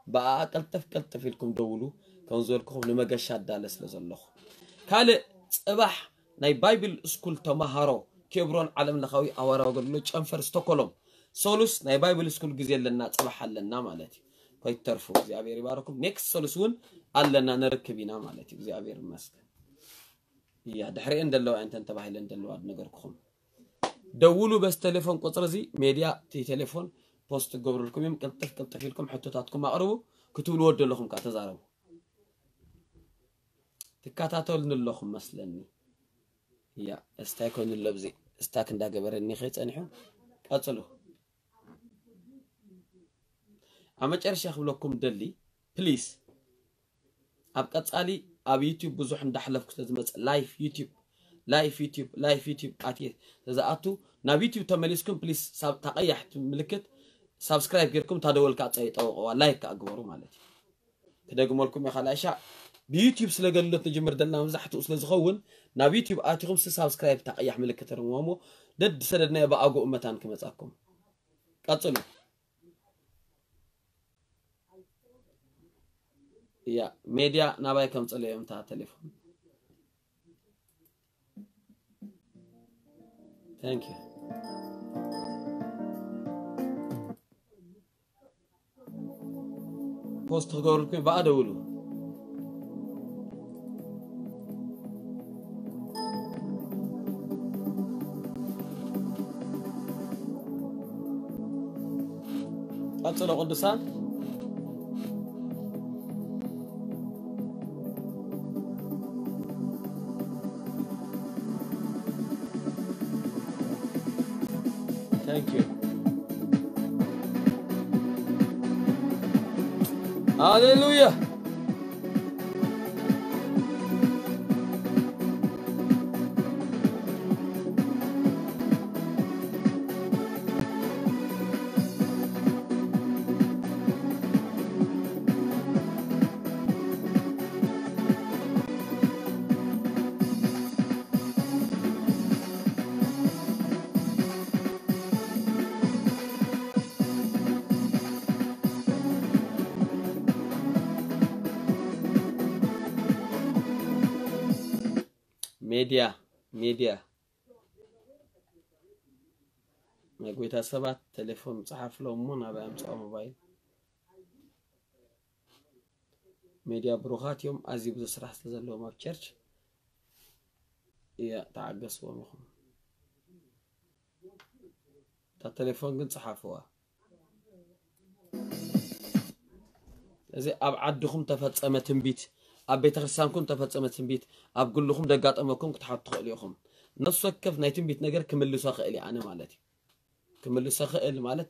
بقى كلتف لكم دولو كنزوركم لما جش الدالة سلزلخ كله صباح ناي بايبل سكول تماهرو كبرون علم لخوي أورا وقولوا تشانفر ستوكولم سولوس ناي بايبل سكول جزيل لنا صباح لنا مالتي كويت ترفوق زي عبير باركم نيكس سولوسون علنا نركبينا مالتي زي عبير مسك يا دحري اندلوا انت باهل اندلوا نغركم دولوا بس تليفون قطر زي ميديا تي تليفون بوست جبر لكم يمكن تفتح لكم حطاتكم اقربوا كتبوا لود لكم كتزاربوا تكاتاتول نلهم مسلني يا استاكون اللبزي استاك اندا جبرني خيت انحو قتلوا اما تشرح لكم دلي بليز ابقى علي أب يوتيوب بزوح ندحلف كتزمت لايف يوتيوب أتيه إذا أتو ناب يوتيوب تمليسكم بليس سب تقيحت ملكت سبسكرايب كيركم تداول كاتعيت أو لايك أجبروا مالتي كده جملكم يا خلاصة بيوتيوب سلقلت نجمر دلنا وزحت أصل زخون ناب يوتيوب أتيهم سبسكرايب تقيح ملكت رمومو دد سردنا بقى أجو أمتان كم تأكم كاتلو يا ميديا نباي كم تليهم تاع تليفون. Thank you. بوست تقولك بعد أولو أتصل قدسان Thank you. Hallelujah. ميديا نقويتا سبات تليفون مصحف لهم نبقى امسعوا موبايل ميديا بروخات يوم ازيب ذو سرح تزلوا ما بشيرش ايه تعقصوا مخم تا تليفون قد صحفوها ازي ابعدكم تفتسامة تنبيت أبيت خسانكم تفتح أمتين بيت أقول لكم دقات أمكم كتحط خليهم نص كف نايتين بيت نجر كملوا ساخئلي أنا مالتي كملوا ساخئلي مالت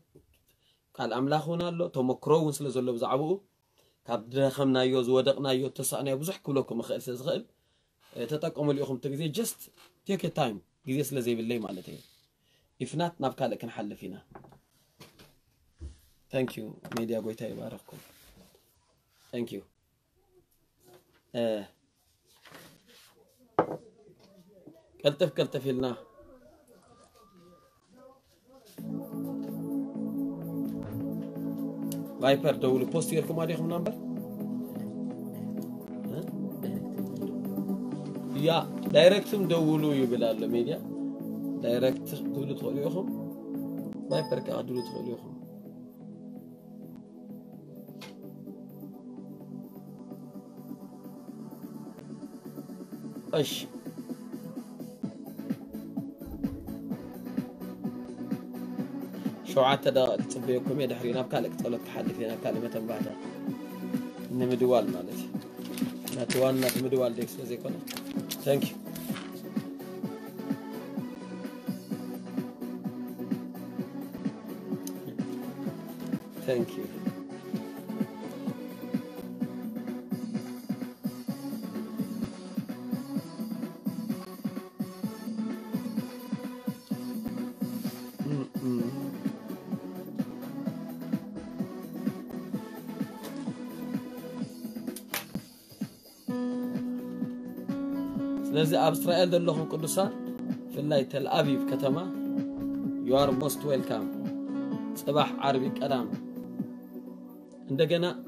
قال أملاخونا له توم كرو ونسل زلوا بزعبوه كابدنا خمنا يوز ودقنا يوز تسعنا يبزح كلكم خئل سخئل تتقوم اليوم تجزي just take your time جزي سل زي بالله مالتي إفنات نبكالك نحل فينا thank you ميديا قويتها يبارككم thank you كلتف لنا فايبر دولو بوست يركم عليكم نمبر يا دايركتم دولو يبلالو ميديا دايركت دولو تخليوهم فايبر كا دولو تخليوهم اش شعاعة دا تبيكم يا دحرينا بكالك تقولك تحدث لنا كلمة بعدها إن مدوال مالتي نتوانا بمدوال ديكس وزي كنا thank you thank you لذا أب إسرائيل دلهم قدسان في الله تل أبيب كتما you are most welcome صباح عربي كلام عندنا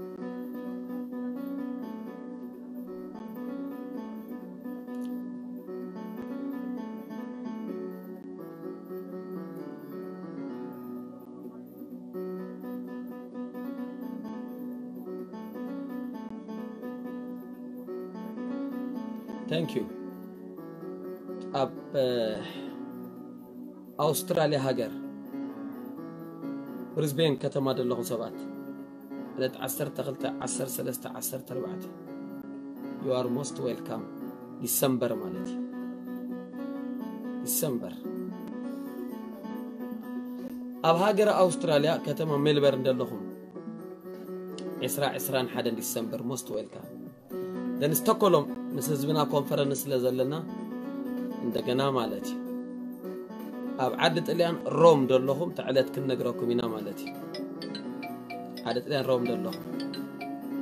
thank you أستراليا هاجر بريزبين كتما دلهم سبات لت عسر تغلت عسر سلست عسر تربعت you are most welcome ديسمبر مالتي ديسمبر أب هاجر أستراليا كتما ملبورن دلهم عسران حدا ديسمبر most welcome لأن ستوكولوم نسزبنا كونفرنس لزلنا عندنا مالتي عدت الان روم دلهم تعالت كنا نقراكم هنا مالتي عدت الان روم دلهم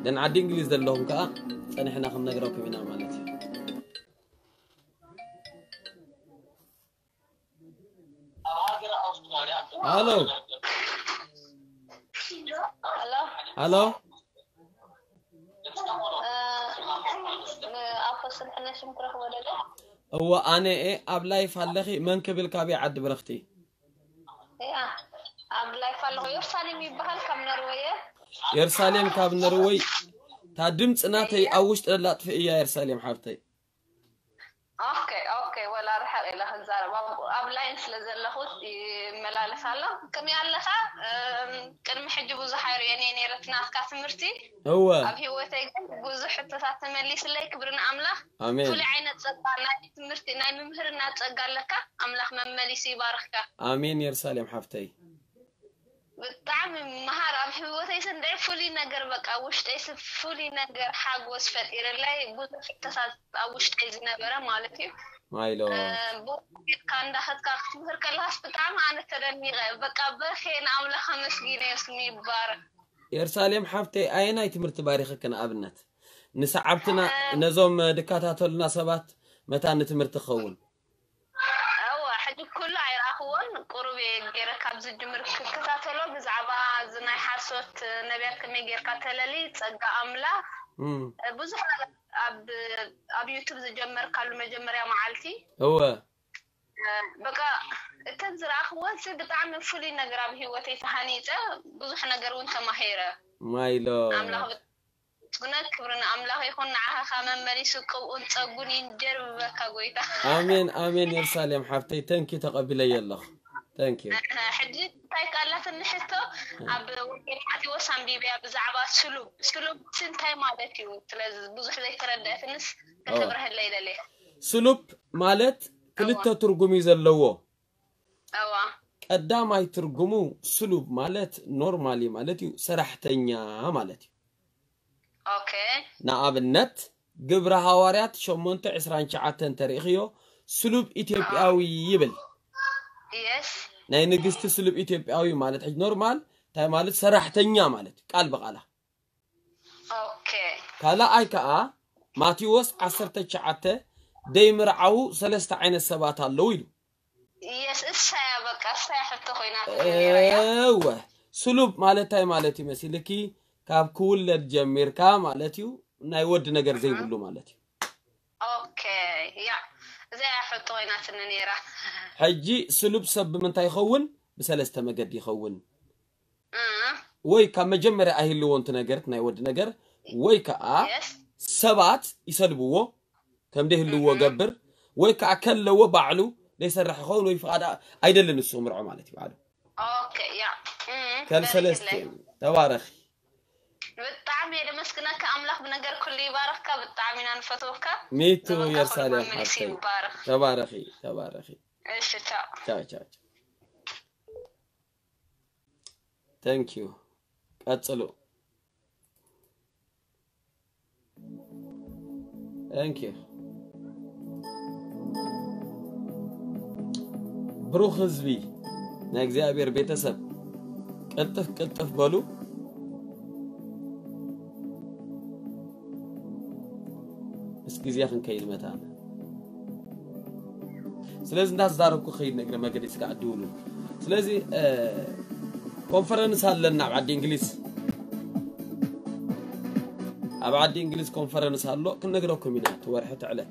لان عاد انجليز دلهم كا نحن خلينا نقراكم هنا مالتي الو الو افصل حناشم كره ولا هو أنا إيه أبلاي فالخي من قبل كابي عد برختي. إيه أبلاي فالخي يوصلني مبهل كم نرويه. يرساليم كابن روي تادمت ناتي أوشت اللطف إياه يرساليم حبتي. أوكي ولا رح إلى خزارة أبلاينس لازال خود ملالة سالة كم يلا سا كان محجب وزحير يعني رتناس كاسمرتي هو أبي هو تيجي وزح تسات مليس اللي كبرنا عمله آمين كل عينة تقالنا تمرتي ناي ممهرنا تقالك عمله من مليس يبارك آمين يا رسالم حفتي بالطعم مهارة أبي هو تيجي سندع فولي نجر بق أوش تيجي فولي نجر حاج وصفت إلى لا بوزح تسات أوش تيجي نبرة مالتي مايلو. كان دخلت كاخت مهر كلاس بتعم عن الترني غير بقبخين عمله 5 جنيه اسمي مبارك. يرساليم حفتي أين أي تمرت باريخك أنا أبنت نسعبتنا نزوم دكاتاتولنا سبات متى نتمرت خون. هو حد كل عير أخون قربي غير كابز الجمر كاتاتولو بزعبا زنا حاسوت نبيك ميجير قتللي تصقى عمله. بزح أب يوتيوب زجمر قالوا مجمر يا معالتي هو بقى تنزر أخوان سيد تعمل فلي نقرأ بهوتي فهنيته بزح نقرون كمهيرة مايلو عمله تقولنا كبرنا عمله يكون عها خامن مريسو كون تقولين جرب كقويته آمين يا رسالة محبتي تنكي تقبلي الله Thank you. حديث تايك الله تنحسه عب وقتي وصل بيبي بزعبات سلوب سنتين مالتي تلاز بزح ذيك ردة فنس كتبره الليلة ليه. سلوب مالت كلتا ترجمي زلوا. قدام أي ترجمو سلوب مالت نورمالي مالتي سرحتينيا مالتي. أوكي. نعم النت جبر حوارات شو منتع سران شعاتن تاريخيو سلوب إثيوبياوي يبل. Yes. ناي نجست سلوب إثيوبياوي مالت حج نورمال تاي مالت سرحتنيا مالت قال بقاله. Okay. كلا أي كأ ماتيوس 10 دايمر عو 3 عين 7 اللويل. Yes السابق الساحة تخينات. أيوة سلوب مالت تاي مالتي مسيلكي كاب كل الجمير كام مالتيو ناي ود نجر زي بلو مالتي. Okay yeah. زي حطوينات النيرة. حجي سلوب سب من تاي خون بسلسته ما قد يخون. وي كما جمر أهل وانت نجرت نايود نجر وي كأ سبات يسلبوه كم ده اللي هو جبر وي كأكل لو بعلو ليس رح يخون ويفقد أيد اللي نسوم رعو مالتي بعلو. أوكي يا. كان سلسته تبارخ. بالطعم يا مسكنا كأملاخ بنجر كل يبارك بالطعمنا نفتوك ميتو يا سالم حسين تباركي إيش تا Thank you أتصلوا Thank you بروخ زبي نجزي أبير بيتسب كتف بالو كيزيا خنكيل متان سلازي ناس زاركو خيد نقرا ما قديت كعدولو سلازي كونفرنس هالنا بعد انجليز ابعد انجليز كونفرنس هالو كنقراكم منات ورحت علت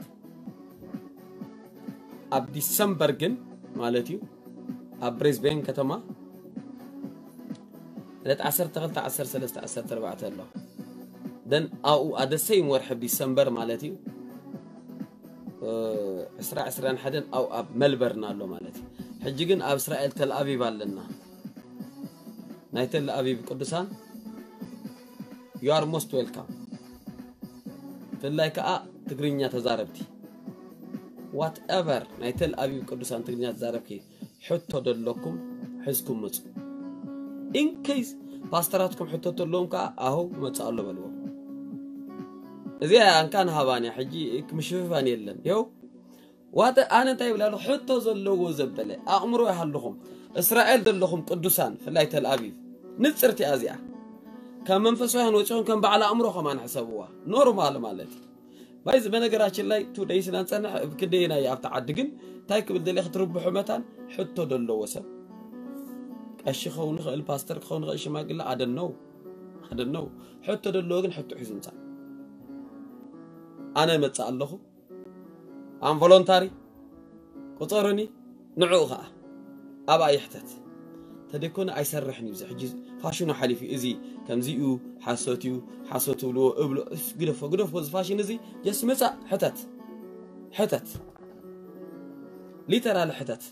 اب ديسمبر كن مالتيو اب بريزبين كتما لات 10 تغلت 10 3 10 4 تلو دن او ادسيم ورحب ديسمبر مالتيو إسرائيل إسرائيل حدن أو أب ملبرنا له مالتي حجيجن أب إسرائيل تل أبيب علنا ناي تل أبيب قدسان you are most welcome تلاقي أ تقرينيا تزاربتي whatever ناي تل أبيب قدسان تقرينيا تزاربكي حطوا دلكم حسكم مت in case باستراتكم حطوا دلهم كأ أهو متسألوا بالو زي أن كان هباني حجي مشففاني يلن يو وات أنا طيب لالو حتى زلوا زبدله أمروا يحلهم إسرائيل دلهم قدسان فلاي تل أبيب نتسرتي أزياء كان منفسوهن وجههم كان بعلى أمرهم أنا حسبوها نورمال مالتي بايز بنقرأش اللي توديس نانسنا بكدينا يا بتعدقن تايك بدل يخترب بحمتان حتى دلوا سب أشي خون الباستر خون غيش ما قل I don't know حتى دلوا حتى حزنتان أنا متسألهم عن فولنتاري قطرني نعوها أبا يحتت تدكون أيسرحني بزح جز فاشون حلي في إزي كم زيو حساتيو حساتو لو قبل قرف قرف وز فاشين إزي جس مسا حتت ليترال حتت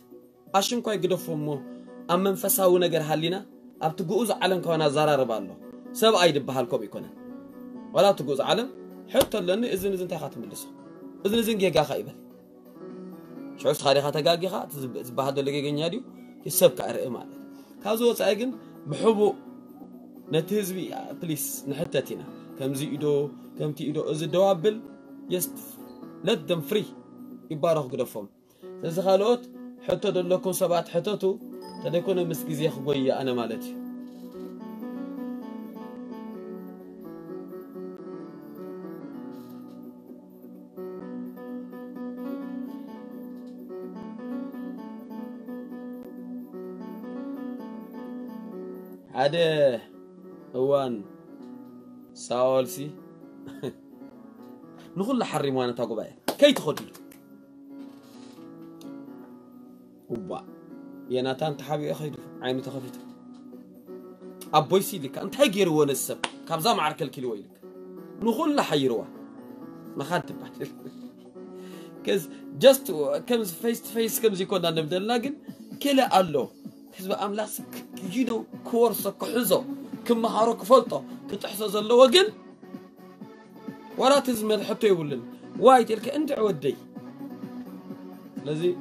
عشان كوي قرف ومو أما فساونا جر حلينا أبتجوز علم كونا زرار بالله سب عيد بهالكوب يكون ولا تجوز علم حتى لأن إذن تختم لسه إذن جيجا خايبة شو عشت خارجها تجاجي خا تبهدو اللي جيجي ناديو يسبك أرقى ماله كازو سايقن بحبو نتهزبي بليس نحتتنا كم زي إدو كم تي إدو إذا دوابل يست لدم فري يبارخ قدفهم إذا خلوت حتى دلكم سبعة حتتو تدكون مسكزي خويا أنا مالتي هذا وان سالسي نقول لحرم وانا تاقو بايا كي تخدي وبا يا ناتان تحابي اخيدو عيني تخفيتو ابوي سيلك انت هاجير وانا السب كابزا معركل كيلويلك نقول لحيروا ما خدت بعد كز جاست كمز فيس تو فيس كمز يكون عندنا بدل لاجن كلا الو حزب املاك يجينو كورسك حزو كم هاروك فلطه كتحزز اللوجن ولا تزمل حتى يولن وايد تلك انت عودي لذي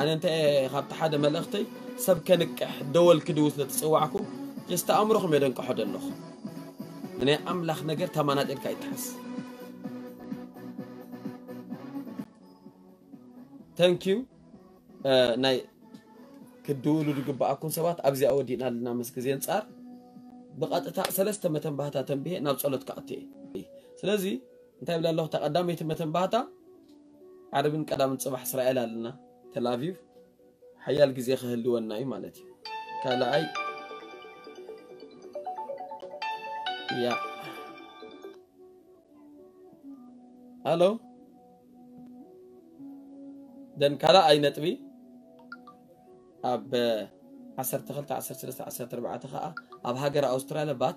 انا انت خبت حدا ملختي سب كنكح دول كدوس لتصوعكم يستامرخ ميدنك حد اللخ انا املخ نجر تمانات الك يتحس ثانك يو ناي كدولو دغباكم سبات ابزي اودينا لنا مسكزي انصار بقطتا ثلاثه متنبهتا تنبيه ناب صلوت كاتي سلازي انت يبل الله تقدامي متنبهتا عربن قدام صباح اسرائيل لنا تل ابيب حيال غزي خهلونا اي مالتي كالاي يا الو دن كالاي نطبي اب 10 تخلت 10 13 10 14 خا اب هاجر استراليا بات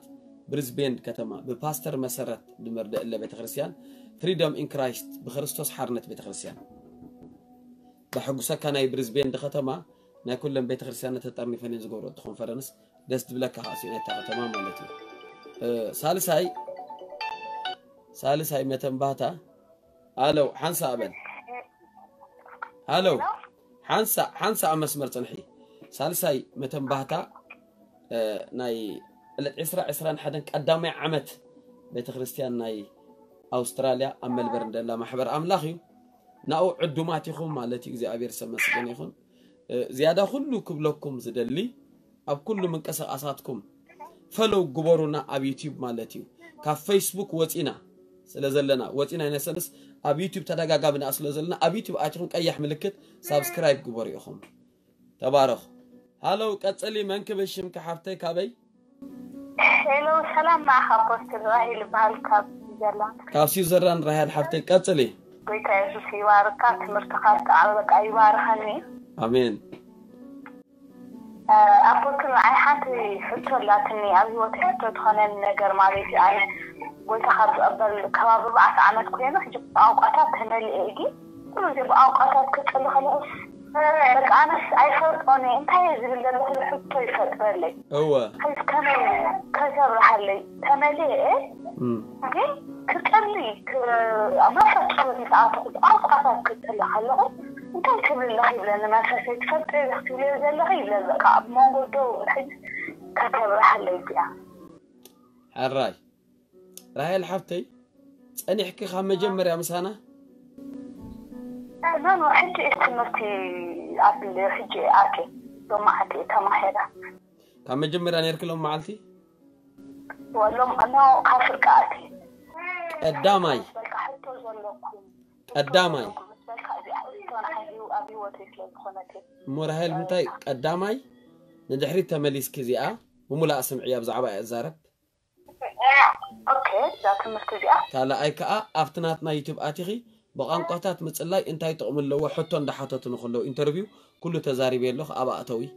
بريزبين كتما بباستر مسرت دمرداء لبيت كريستيان فريدم ان كرايست بخريستوس حرنت بيت كريستيان بحقوسا كاناي بريزبين دختما نا كلن بيت كريستيان تطرني فني زغورو كونفرنس دست بلاك حاسينه تمام مالتي سالساي متنباتا الو حنسا ابن الو حنسا مسمر صنحي سالساي متنبهتا ناي العسرة عسران حدا قدامي عمت بيت كريستيان ناي أستراليا أمل برندلا محبر أملاخي ناو عدوماتي خم مالتي إزابير سمسكن يخون زيادة خلو كبلوكم زدلي أب كل من كسر أساتكم فلو قبرونا أب يوتيوب مالتي كفيسبوك واتينا سلازلنا واتينا نسلس أب يوتيوب تداقا قابنا أصل زلنا أب يوتيوب أترك أي حملكت سابسكرايب قبوري أخم تبارك هلو كتسألي منك بشم كحرتي كابي هلو سلام مع خبوست الراهي لبعال كاب سيزران كاب سيزران راهي الحرتي كتسألي بيتا يسوس يواركات مرتقات عربك أي وارهاني أمين أبوك معي حاتي فتو لاتني أبي وتحتو تخاني النقر ماليتي أنا قلت خبز أبل كباب بعث عمد كوينة جب أوقاتات هنا اللي أجي وجب أوقاتات كتسألي خلوص لك أنا أيفرقوني أنت يزبل لله الحب يفرق لي هو خلت كمل كسر حلي تملي إيه أوكي كتسألي أمرفت كوني تعاطقت أوقاتات كتسألي خلوص أنت يكمل اللغيب لأن ما فسيت فترة يختي لي زي اللغيب لأن كعب مونغو دو الحب كسر حلي فيها هالراي راهي لحفتي تسألني حكي خا مجمريا مسانا أنا حتى استمرتي أبلي حجي أكي لو ما حتي كما هذا كما مجمريا نيرك لهم معلتي ولهم أنا كافر كأتي قدامي قدامي مراهيل منتاي قدامي ندحري تمليس كزيئة ومولا أسمعي بزعبا أزارب اوكي ذاك المركزيه تالا اي كا افتناتنا يوتيوب اتيخي بقانقطات مصلاي انتي تقوم لو حتو اندحاتتو نخلو انترفيو كله تزاريب يلو ابا اتوي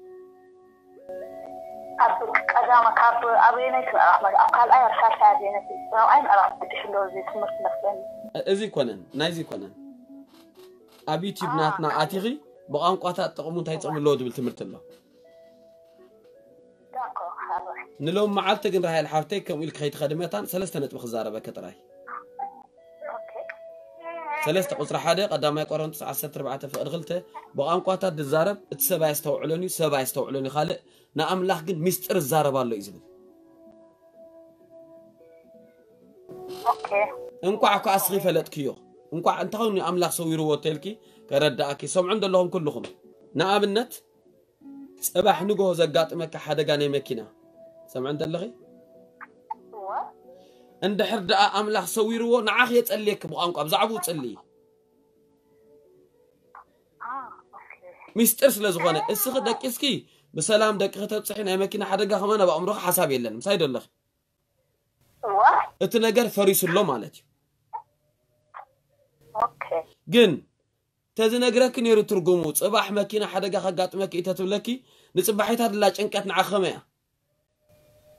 ثلاثة قصر حدا قدام يا قرن 9-4 في أدخلته بقام قاتات الزارب السبع يستوعلوني خالق نعم لحقن مستر الزارب الله يزبل. أوكي. إنكوا عكوا أصغي فلت كيو إنكوا أنت هوني أملاك صويروا وتلكي كرد أكى سمع عند اللهم كلهم نعم النت سبع نجوه زقات مك حدا جاني مكينا سمع عند اللغي. عند حرد أملاح صويروا نعاخي تقليك بقامك أبزعبو تقلي ميسترس لزغانة السخة داك اسكي بسلام داك اختار بصحين اي ماكينة حدقا خمانا بأمرخ حسابي لن مسايد الله اتناقر فريس اللو مالتي جن تازناقراك نيرو ترقومو تصباح ماكينة حدقا خاقات ماكي اتاتو لكي نتصباحي تهدلاج انكات نعاخميا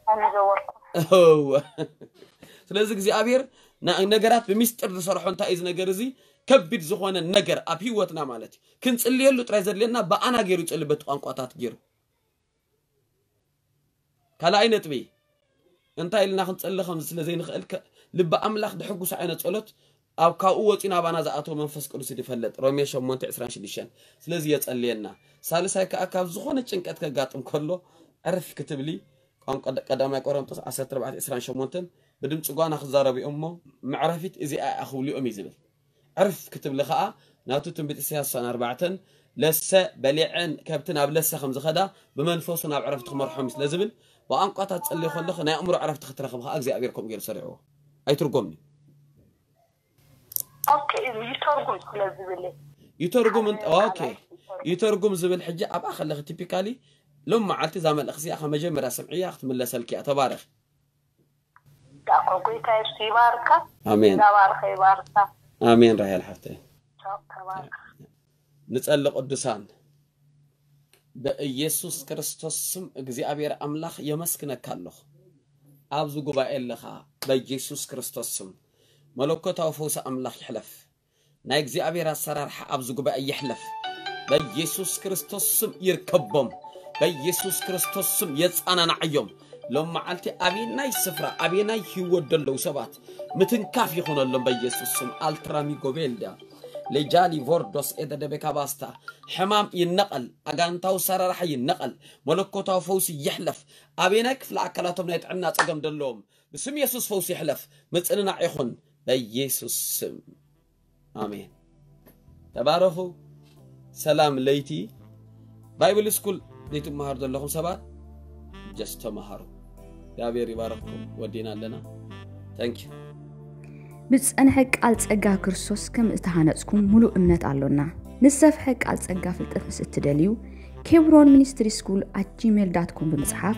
انا جواركم اوه سلازك زي أبير نجارات بمستر الصراحون تأيز نجارزي كبد زخوانا نجار أبي واتنا مالتي كنت اللي يلو ترازل لنا بأنا جيروت اللي بتوان قطعت جيرو كلا أين تبي أنت اللي ناخد اللي خمس لزين خالك لبقى أملاخ دحقو سعينا تقولت أو كأوة إن أبانا زعتو من فسق رسيدي فلت رمية شمون تعسران شديشان سلازيات اللي لنا سالس هيك أكاف زخوانا تشنك أتكجاتم كله عرف كتب لي قام قدامي قرام تص عسات 4-20 شمونتن بدم تقوانا خزارة بأمه معرفت إذا أخو لي أمي زبل عرف كتب لخاء ناتوتن بتسيها الصان 4 لسه بليعن كابتن أب لسه 5 خدا بمنفوسنا بعرفت خمر حميس لزبل وأن قطعت اللي خلخ أنا أمر عرفت خطر خبخاء زي أبيركم غير سريعه أي ترجمني أوكي إذا يترجم لزبل يترجم أنت أوكي يترجم زبل حجة أبغى خلخ تبيكالي لما عالتي زمان الأخزي أخا مجمرة سمعية أخت من لسلكي أتبارك داقوقي كايش يبارك آمين دبارك يبارك آمين رحيل حفتي نتقل قدسان بيسوس كريستوس اجزي أبير أملاخ يمسكنا كاللخ أبزو قبائل لخا بيسوس كريستوس ملوكتا وفوس أملاخ يحلف نا اجزي أبير السرار أبزو قبائل يحلف بيسوس كريستوس يركبهم بيسوس كريستوس يتسأنا نعيهم لما علتي أبينا يسفر أبينا يود الله سبات متن كافي خون الله بيسوسهم ألترامي قبيلدا لجالي فوردوس إذا دبك باستا حمام ينقل أجانتاو سر راح ينقل ملكوتاو فوسي يحلف أبينا كفل عكلاتهم نتعنى تقام دلهم بسم يسوس فوسي يحلف متسألنا عيخون بيسوس آمين تباركوا سلام ليتي بايبل سكول ليتم مهار دلهم سبات جست مهارو دابير يبارككم ودينا لنا ثانك يو بس انا حق قال صقا كرسوس كم استهانصكم ملو امنت علونا نسف حق قال صقا فلطف ستدليو كيبرون مينستري سكول @gmail.com بمصحف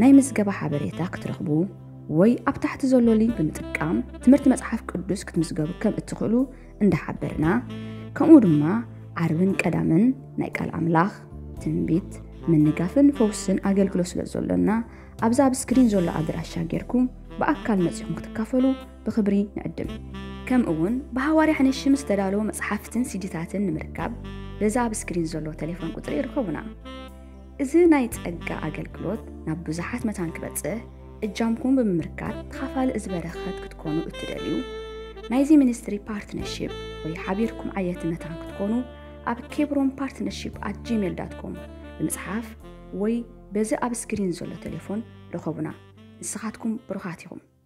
ناي مسغبه حبريتا كترخبو وي اب تحت زلولي بنتقام تمرت مصحف قدوس كتمسغبو كم اتخلو اند حبرنا كمودما عربن قدامن ناي قال املاخ تنبيت من نقافن فوسن أجل كلوس للزولنا أبزاب سكرين زول عذر الشاجركم بأكل مسيح متكافلو بخبري نقدم كم أون بهواري حنشم استدالو مصحفتن سجتاتن مركب لزاب سكرين زولو تليفون قطري ركبنا إذا نايت أجا أجل كلوت نبض زحات متان كبتسه الجامكم بمركب تخافل إزبرخات كتكونو التداليو نايزي منستري بارتنرشيب ويحبيركم عيات متان كتكونو أبكيبرون بارتنرشيب @gmail.com المصحف وي بزي أب سكرين زولة تليفون رخبنا نسخاتكم برخاتكم